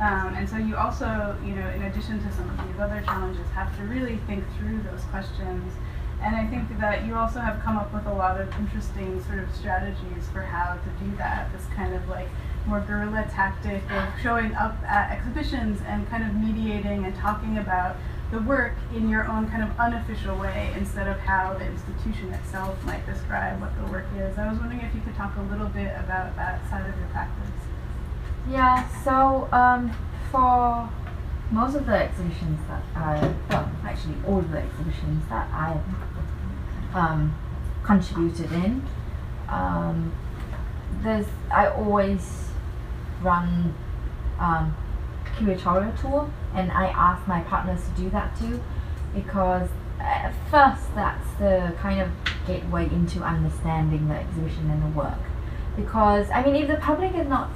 And so you also, you know, in addition to some of these other challenges, have to really think through those questions. And I think that you also have come up with a lot of interesting sort of strategies for how to do that, this kind of like more guerrilla tactic of showing up at exhibitions and kind of mediating and talking about the work in your own kind of unofficial way instead of how the institution itself might describe what the work is. I was wondering if you could talk a little bit about that side of your practice. Yeah, so for most of the exhibitions that I, well, actually all of the exhibitions that I've contributed in, I always run curatorial tour, and I ask my partners to do that too, because at first that's the kind of gateway into understanding the exhibition and the work. Because I mean, if the public is not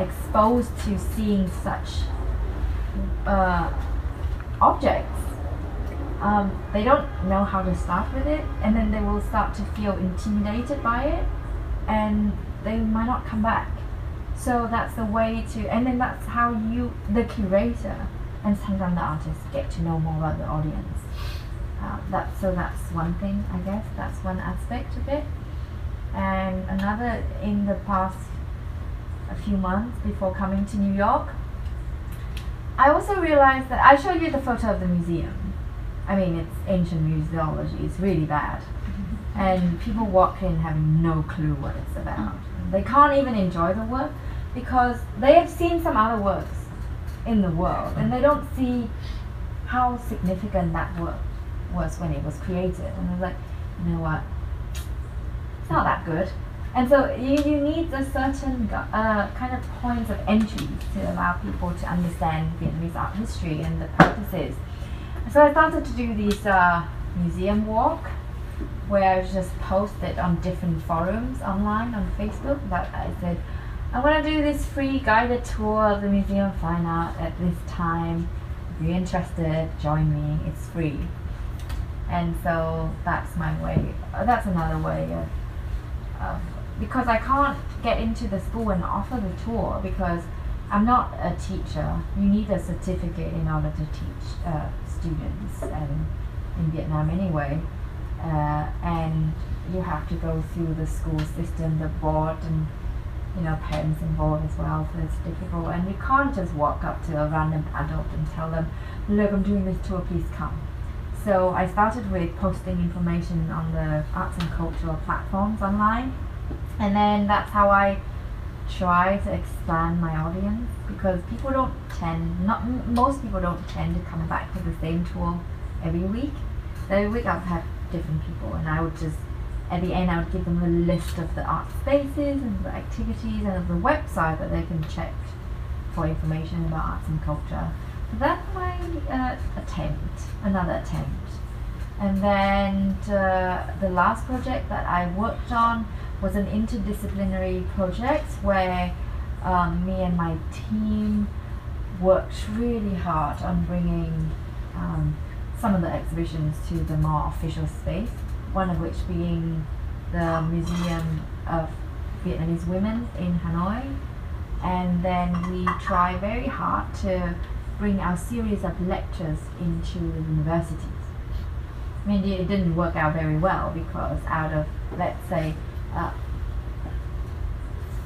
exposed to seeing such objects, they don't know how to start with it, and then they will start to feel intimidated by it, and they might not come back. So that's the way to, and then that's how you, the curator, and sometimes the artist, get to know more about the audience. So that's one thing, I guess. That's one aspect of it. And another, in the past a few months before coming to New York, I also realized that, I showed you the photo of the museum. I mean, it's ancient museology, it's really bad. And people walk in having no clue what it's about. They can't even enjoy the work because they have seen some other works in the world and they don't see how significant that work was when it was created. And they're like, you know what? It's not that good. And so you need a certain kind of points of entry to allow people to understand Vietnamese art history and the practices. So I started to do these museum walk, where I just posted on different forums online on Facebook that I said, I want to do this free guided tour of the Museum of Fine Art at this time. If you're interested, join me, it's free. And so that's my way, that's another way of because I can't get into the school and offer the tour because I'm not a teacher. You need a certificate in order to teach students, and in Vietnam anyway, and you have to go through the school system, the board, and you know, parents involved as well, so it's difficult. And you can't just walk up to a random adult and tell them, look, I'm doing this tour, please come. So I started with posting information on the arts and cultural platforms online, and then that's how I try to expand my audience, because people don't tend, most people don't tend to come back to the same tour every week. Every week I've had different people, and I would just, at the end I would give them a list of the art spaces and the activities and of the website that they can check for information about arts and culture. That's my another attempt. And then the last project that I worked on was an interdisciplinary project where me and my team worked really hard on bringing some of the exhibitions to the more official space, one of which being the Museum of Vietnamese Women in Hanoi. And then we try very hard to bring our series of lectures into universities. I mean, it didn't work out very well because out of, let's say,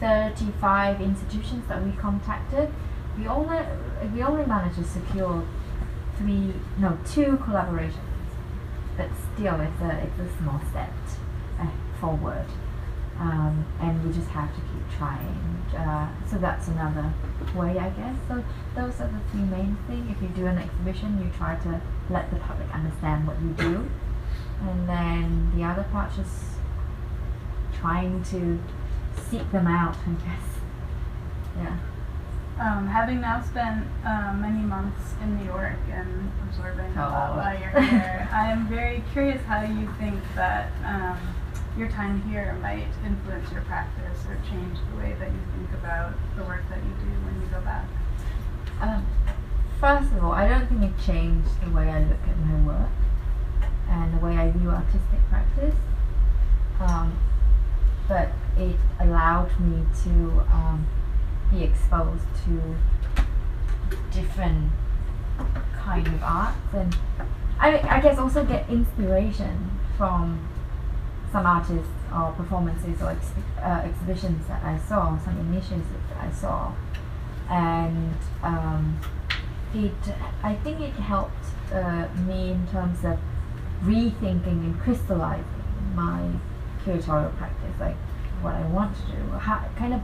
35 institutions that we contacted, we only managed to secure two collaborations. But still, it's a small step forward, and we just have to keep trying. So that's another way, I guess. So those are the three main things. If you do an exhibition, you try to let the public understand what you do, and then the other part, just trying to seek them out, I guess. Yeah. Having now spent many months in New York and absorbing a lot while you're here, I am very curious how you think that your time here might influence your practice or change the way that you think about the work that you do when you go back. First of all, I don't think it changed the way I look at my work and the way I view artistic practice, but it allowed me to be exposed to different kind of arts, and I guess also get inspiration from some artists or performances or exhibitions that I saw, some initiatives that I saw, and I think it helped me in terms of rethinking and crystallizing my curatorial practice, like what I want to do, how, kind of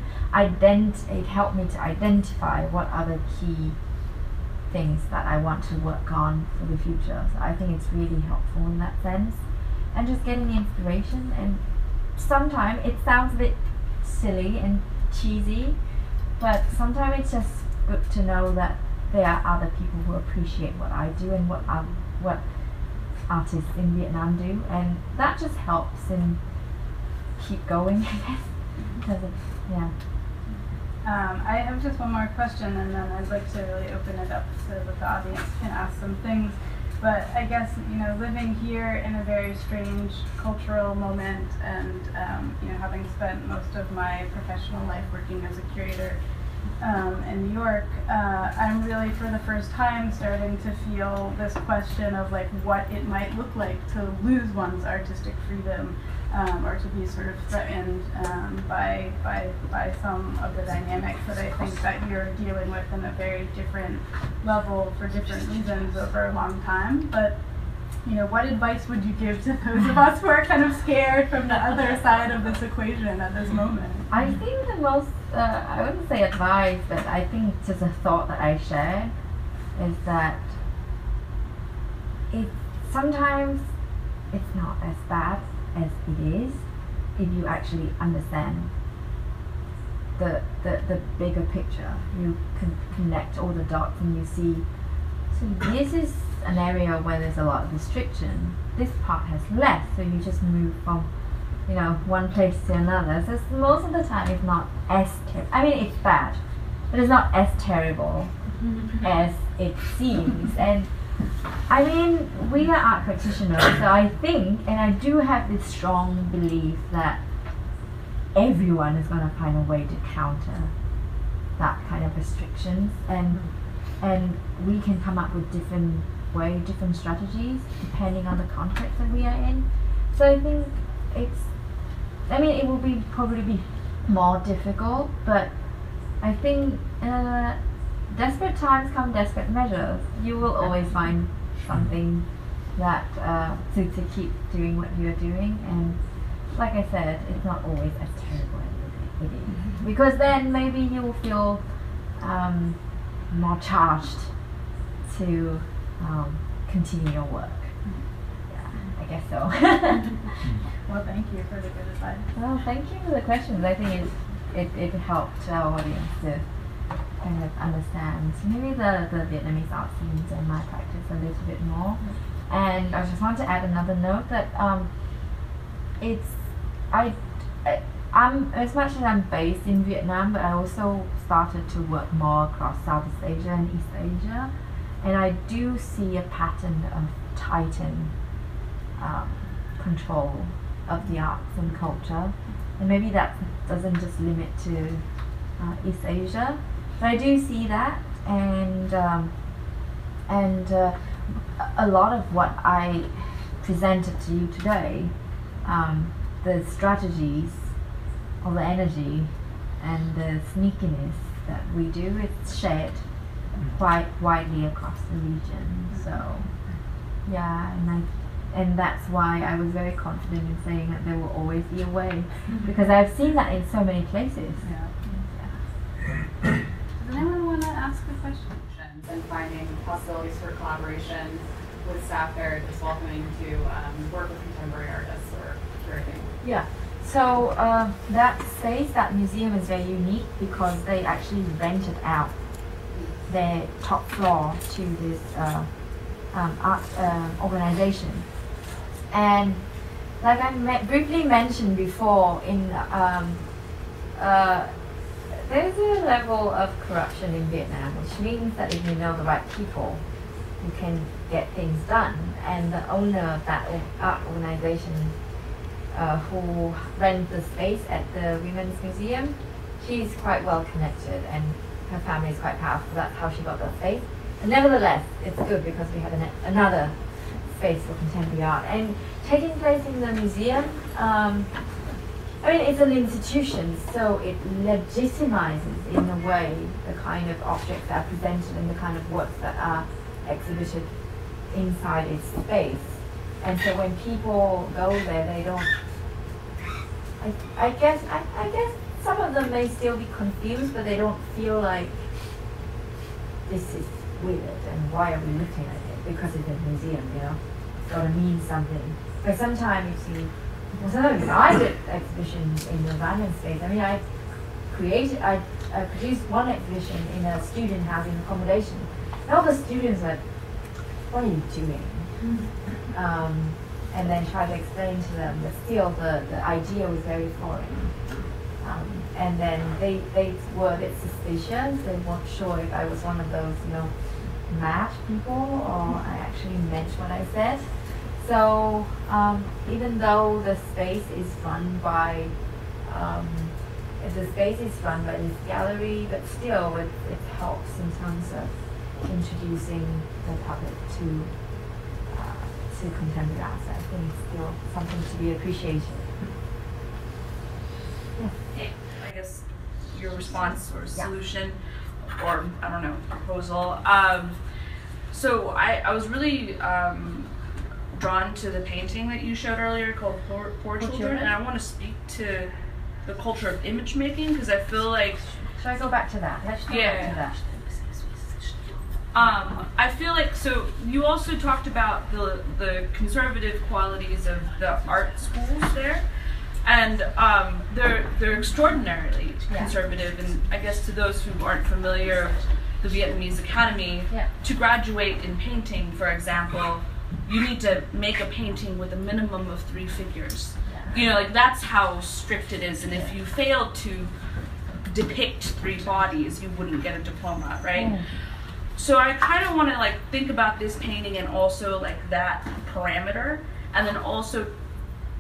it helped me to identify what other key things that I want to work on for the future. So I think it's really helpful in that sense, and just getting the inspiration. And sometimes it sounds a bit silly and cheesy, but sometimes it's just good to know that there are other people who appreciate what I do and what artists in Vietnam do, and that just helps and keep going, I guess. Because yeah. I have just one more question, and then I'd like to really open it up so that the audience can ask some things. But I guess, you know, living here in a very strange cultural moment, and you know, having spent most of my professional life working as a curator in New York, I'm really for the first time starting to feel this question of like what it might look like to lose one's artistic freedom, or to be sort of threatened by some of the dynamics that I think that you're dealing with in a very different level for different reasons over a long time. But you know, what advice would you give to those of us who are kind of scared from the other side of this equation at this moment? I think the most, I wouldn't say advice, but I think just a thought that I share is that sometimes it's not as bad as it is if you actually understand the bigger picture. You can connect all the dots and you see, so this is an area where there's a lot of restriction, this part has less, so you just move from, you know, one place to another. So most of the time it's not as terrible. I mean, it's bad, but it's not as terrible as it seems. And I mean, we are art practitioners, so I think, and I do have this strong belief that everyone is going to find a way to counter that kind of restrictions, and we can come up with different ways, different strategies depending on the context that we are in. So I think it's, I mean, it will be probably be more difficult, but I think desperate times come desperate measures. You will always find something that to keep doing what you're doing, and like I said, it's not always as terrible as it is, because then maybe you will feel more charged to continue your work. Yeah, I guess so. Well, thank you for the good advice. Well, thank you for the questions. I think it helped our audience to kind of understand maybe the Vietnamese art scenes and my practice a little bit more. And I just want to add another note that I'm, as much as I'm based in Vietnam, but I also started to work more across Southeast Asia and East Asia, and I do see a pattern of tightened control of the arts and culture, and maybe that doesn't just limit to East Asia, but I do see that, and a lot of what I presented to you today, the strategies, all the energy and the sneakiness that we do, it's shared quite widely across the region. So yeah, and that's why I was very confident in saying that there will always be a way, because I've seen that in so many places. Yeah. Yeah. Does anyone want to ask a question? And finding possibilities for collaboration with staff there that's welcoming to work with contemporary artists or curating. Yeah. So that space, that museum is very unique because they actually rented out their top floor to this art organization. And like I briefly mentioned before, in There's a level of corruption in Vietnam, which means that if you know the right people, you can get things done. And the owner of that art organization who rents the space at the Women's Museum, she's quite well connected and her family is quite powerful. That's how she got that space. But nevertheless, it's good because we have another space for contemporary art. And taking place in the museum, I mean, it's an institution, so it legitimizes, in a way, the kind of objects that are presented and the kind of works that are exhibited inside its space. And so when people go there, they don't, I guess some of them may still be confused, but they don't feel like this is weird and why are we looking at it? Because it's a museum, you know? It's got to mean something. But sometimes you see, well, sometimes I did exhibitions in the London space. I mean, I produced one exhibition in a student housing accommodation. And all the students were like, what are you doing? And then try to explain to them, but still the idea was very foreign. And then they were a bit suspicious. They weren't sure if I was one of those, you know, mad people or I actually meant what I said. So even though the space is run by, this gallery, but still it helps in terms of introducing the public to contemporary art. I think it's still something to be appreciated. Yeah. I guess your response or solution, yeah, or I don't know, proposal. So I was really drawn to the painting that you showed earlier called Poor Children, and I want to speak to the culture of image making because I feel like... Should I go back to that? Let's go back to that. I feel like, so you also talked about the conservative qualities of the art schools there, and they're extraordinarily conservative, and I guess to those who aren't familiar with the Vietnamese academy, to graduate in painting, for example, you need to make a painting with a minimum of 3 figures. Yeah. You know, like that's how strict it is. And if you failed to depict 3 bodies, you wouldn't get a diploma, right? Yeah. So I kind of want to like think about this painting and also like that parameter, and then also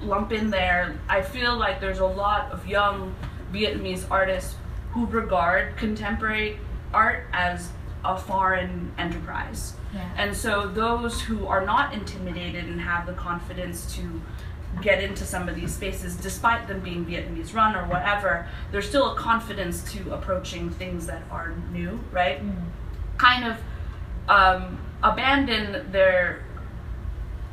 lump in there, I feel like there's a lot of young Vietnamese artists who regard contemporary art as a foreign enterprise. Yeah. And so those who are not intimidated and have the confidence to get into some of these spaces, despite them being Vietnamese run or whatever, there's still a confidence to approaching things that are new, right? Mm-hmm. Kind of abandon their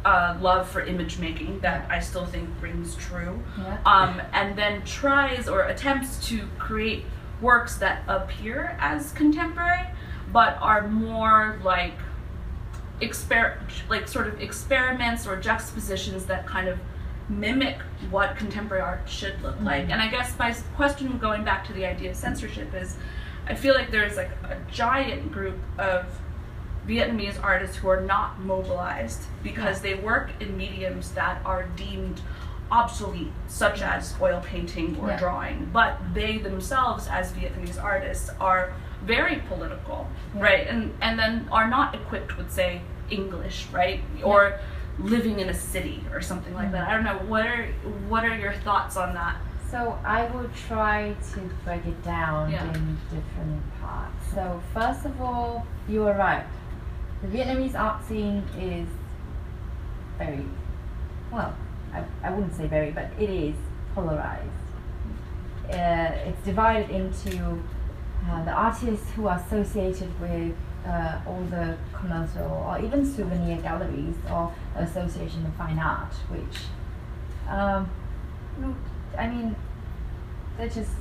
love for image making that I still think rings true, and then tries or attempts to create works that appear as contemporary, but are more like experiments or juxtapositions that kind of mimic what contemporary art should look like. And I guess my question going back to the idea of censorship is, I feel like there's like a giant group of Vietnamese artists who are not mobilized because they work in mediums that are deemed obsolete, such as oil painting or drawing, but they themselves as Vietnamese artists are very political, right? And then are not equipped with, say, English, right? Or living in a city or something like that. I don't know, what are your thoughts on that? So I will try to break it down in different parts. So first of all, you are right. The Vietnamese art scene is very, well, I wouldn't say very, but it is polarized. It's divided into the artists who are associated with all the commercial or even souvenir galleries or Association of Fine Art, which, I mean, they're just,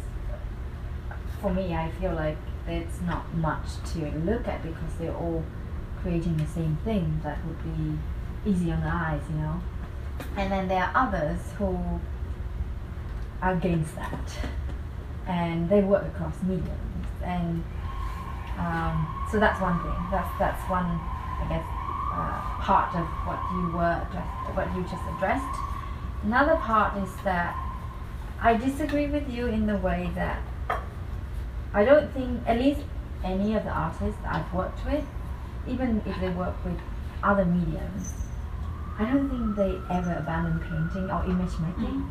for me, I feel like there's not much to look at because they're all creating the same thing that would be easy on the eyes, you know? And then there are others who are against that, and they work across mediums. And so that's one thing. That's one, I guess, part of what you just addressed. Another part is that I disagree with you in the way that I don't think, at least any of the artists I've worked with, even if they work with other mediums, I don't think they ever abandon painting or image making.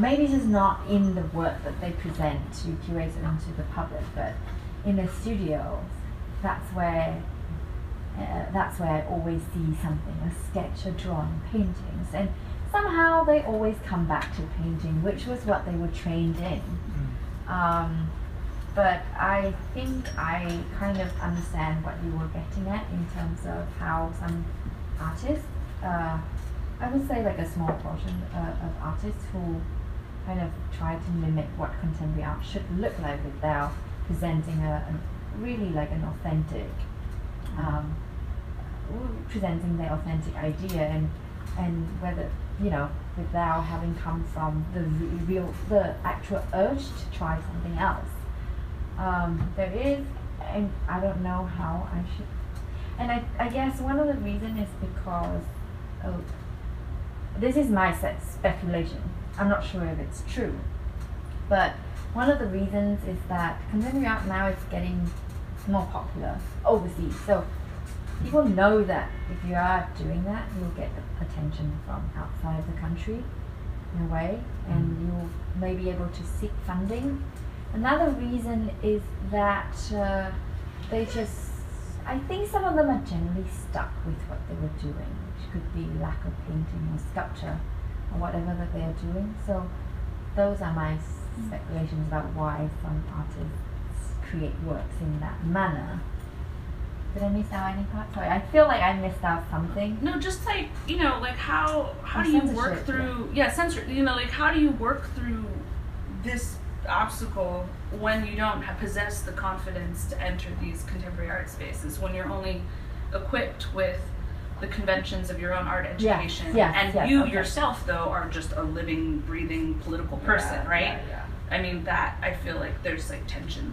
Maybe just not in the work that they present to curators and to the public, but in the studio, that's where I always see something, a sketch, a drawing, paintings, and somehow they always come back to painting, which was what they were trained in. But I think I kind of understand what you were getting at in terms of how some artists, I would say like a small portion of artists who kind of try to mimic what contemporary art should look like without presenting a really like an authentic, presenting their authentic idea, and whether, you know, without having come from the real, the actual urge to try something else. There is, and I don't know how I should, and I guess one of the reasons is because, this is my speculation, I'm not sure if it's true, but one of the reasons is that contemporary art now is getting more popular overseas, so people know that if you are doing that, you'll get attention from outside the country in a way, and you may be able to seek funding. Another reason is that they just, I think some of them are generally stuck with what they were doing, which could be lack of painting or sculpture or whatever that they are doing. So those are my speculations about why some artists create works in that manner. Did I miss out any part? Sorry, I feel like I missed out something. No, just like, you know, like how do you work through, censorship, you know, like how do you work through this obstacle when you don't possess the confidence to enter these contemporary art spaces, when you're only equipped with the conventions of your own art education, and you yourself though are just a living, breathing political person, right? I mean, that I feel like there's like tension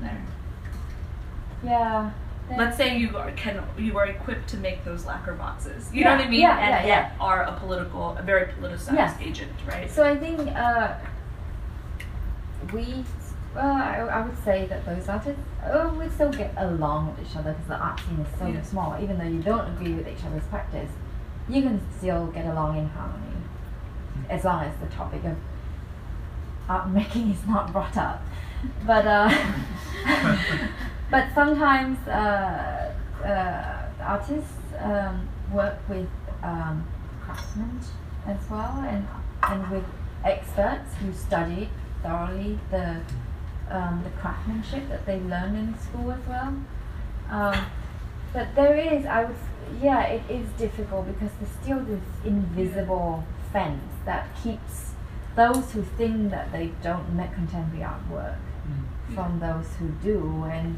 there. Let's say you are equipped to make those lacquer boxes, you know what I mean, and are a political, a very politicized agent, right? So I think I would say that those artists, we still get along with each other because the art scene is so small. Even though you don't agree with each other's practice, you can still get along in harmony, as long as the topic of art making is not brought up. But but sometimes artists work with craftsmen as well, and with experts who study thoroughly the craftsmanship that they learn in school as well, but there is, it is difficult because there's still this invisible fence that keeps those who think that they don't make contemporary artwork from those who do, and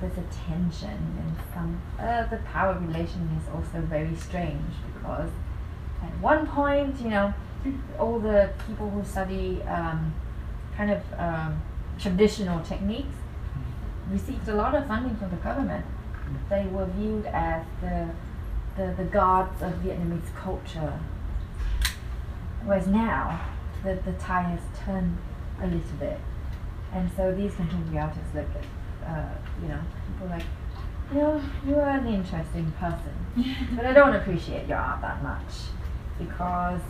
there's a tension, and some the power relation is also very strange because at one point, you know, all the people who study traditional techniques received a lot of funding from the government. They were viewed as the gods of Vietnamese culture. Whereas now, the tide has turned a little bit. And so these contemporary artists look at, you know, people like, you know, you are an interesting person, but I don't appreciate your art that much because,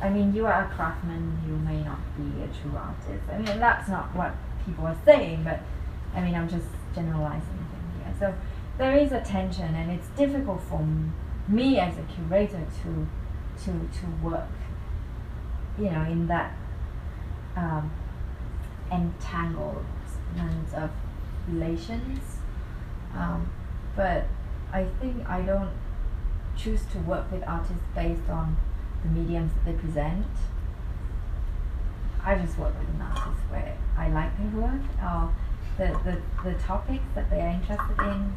I mean, you are a craftsman, you may not be a true artist. I mean, that's not what people are saying, but I mean, I'm just generalizing things here. So there is a tension, and it's difficult for me as a curator to work, you know, in that entanglement of relations. But I think I don't choose to work with artists based on the mediums that they present. I just work with an artist where I like their work, or the topics that they are interested in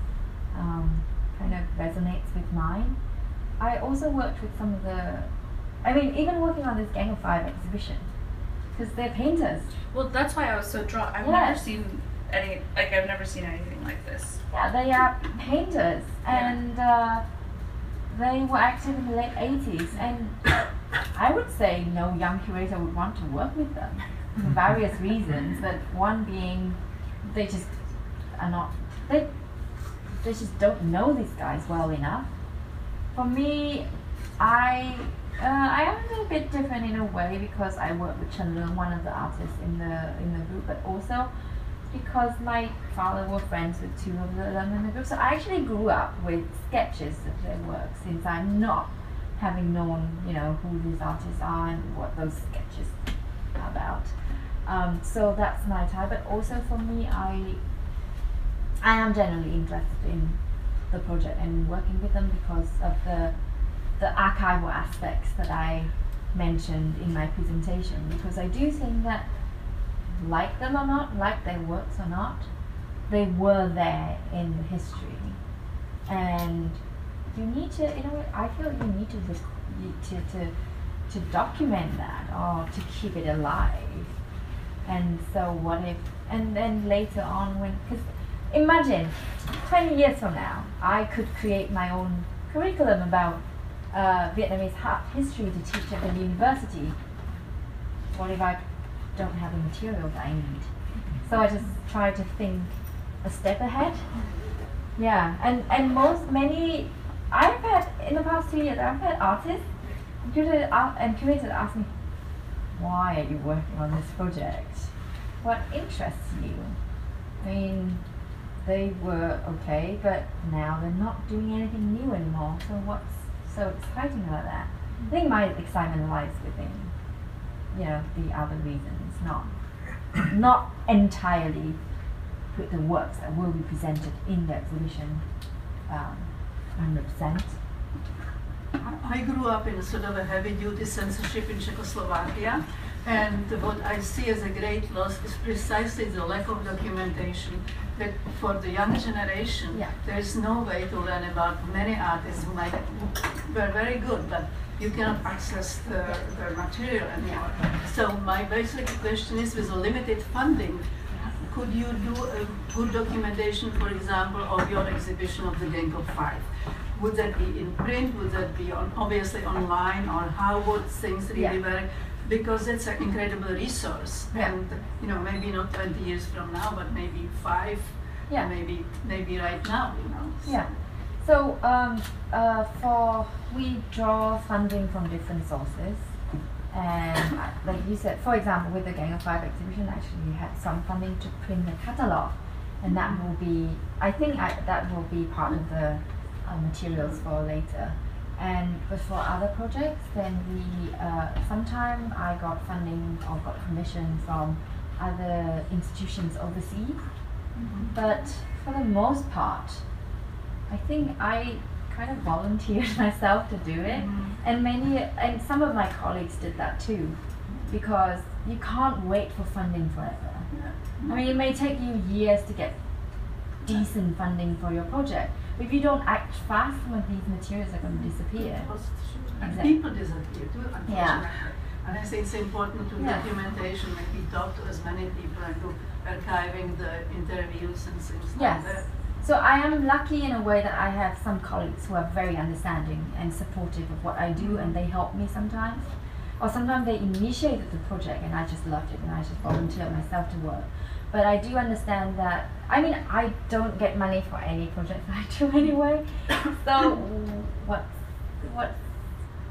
kind of resonates with mine. I also worked with some of the, I mean, even working on this Gang of Five exhibition, because they're painters. Well, that's why I was so drawn. I've never seen any, like, I've never seen anything like this. Yeah, they are painters, and they were active in the late 80s, and I would say no young curator would want to work with them for various reasons, but one being they just are not, they just don't know these guys well enough. For me, I am a little bit different in a way because I work with Trần Lương, one of the artists in the group, but also because my father were friends with two of them in the group. So I actually grew up with sketches of their work, since I'm not having known, you know, who these artists are and what those sketches are about. So that's my type, but also for me, I am generally interested in the project and working with them because of the archival aspects that I mentioned in my presentation, because I do think that, like them or not, like their works or not, they were there in history, and you need to, in a way, I feel you need to document that or to keep it alive. And so what if, and then later on when, because imagine 20 years from now, I could create my own curriculum about Vietnamese art history to teach at the university. What if I don't have the material that I need? So I just try to think a step ahead. Yeah, and many, I've had, in the past 2 years, I've had artists and curators ask me, why are you working on this project? What interests you? I mean, they were okay, but now they're not doing anything new anymore, so what's so exciting about that? I think my excitement lies within, you know, the other reasons, not entirely with the works that will be presented in the exhibition 100%. I grew up in a sort of a heavy-duty censorship in Czechoslovakia, and what I see as a great loss is precisely the lack of documentation. That for the young generation, yeah, there is no way to learn about many artists who were very good, but you cannot access their material anymore. Yeah. So my basic question is, with limited funding, could you do a good documentation, for example, of your exhibition of the Gang of Five? Would that be in print? Would that be obviously online? Or how would things really work? Because it's an incredible resource, and you know, maybe not 20 years from now, but maybe 5, maybe right now, you know. So. Yeah. So we draw funding from different sources, and like you said, for example, with the Gang of Five exhibition, actually we had some funding to print the catalog, and that will be, that will be part of the materials for later. But for other projects, then we, sometime I got funding or got permission from other institutions overseas. Mm-hmm. But for the most part, I think I kind of volunteered myself to do it. Mm-hmm. And some of my colleagues did that too, because you can't wait for funding forever. Mm-hmm. I mean, it may take you years to get decent funding for your project. If you don't act fast, when these materials are going to disappear. And people disappear too, unfortunately. Yeah. And I think it's important to documentation, maybe talk to as many people and do archiving the interviews and things like that. So I am lucky in a way that I have some colleagues who are very understanding and supportive of what I do, and they help me sometimes. Or sometimes they initiated the project and I just loved it and I just volunteered myself to work. But I do understand that, I mean, I don't get money for any project that I do anyway. So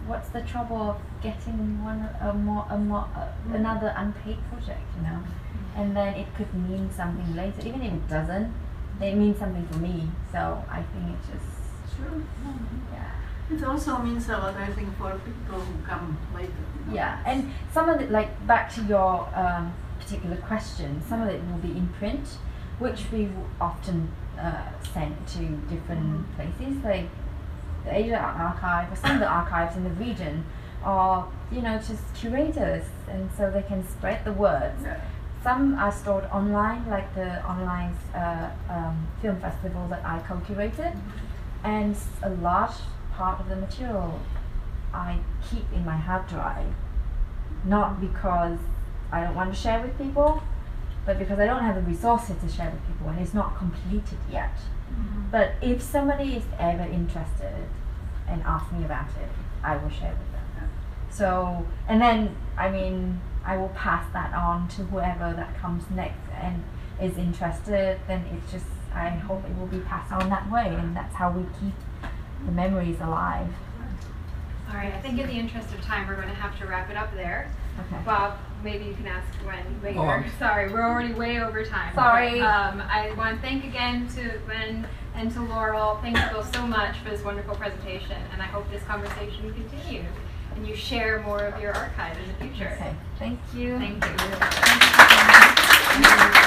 what's the trouble of getting another unpaid project, you know? And then it could mean something later. Even if it doesn't, it means something for me. So I think it's just true. Yeah. It also means a lot, I think, for people who come later. You know? Yeah, and some of it, like back to your particular question, some of it will be in print, which we often send to different places, like the Asia Art Archive or some of the archives in the region, or you know, just curators, and so they can spread the word. Yeah. Some are stored online, like the online film festival that I co-curated, and a large part of the material I keep in my hard drive, not because I don't want to share with people, but because I don't have the resources to share with people and it's not completed yet. Mm-hmm. But if somebody is ever interested and asks me about it, I will share with them. So, and then, I mean, I will pass that on to whoever that comes next and is interested. Then it's just, I hope it will be passed on that way, and that's how we keep the memories alive. All right, I think in the interest of time, we're going to have to wrap it up there. Okay. Bob, maybe you can ask when later. Oh. Sorry, we're already way over time. Sorry. I want to thank again to Gwen and to Laurel. Thank you both so much for this wonderful presentation, and I hope this conversation continues and you share more of your archive in the future. Okay. Thank you. Thank you. Thank you.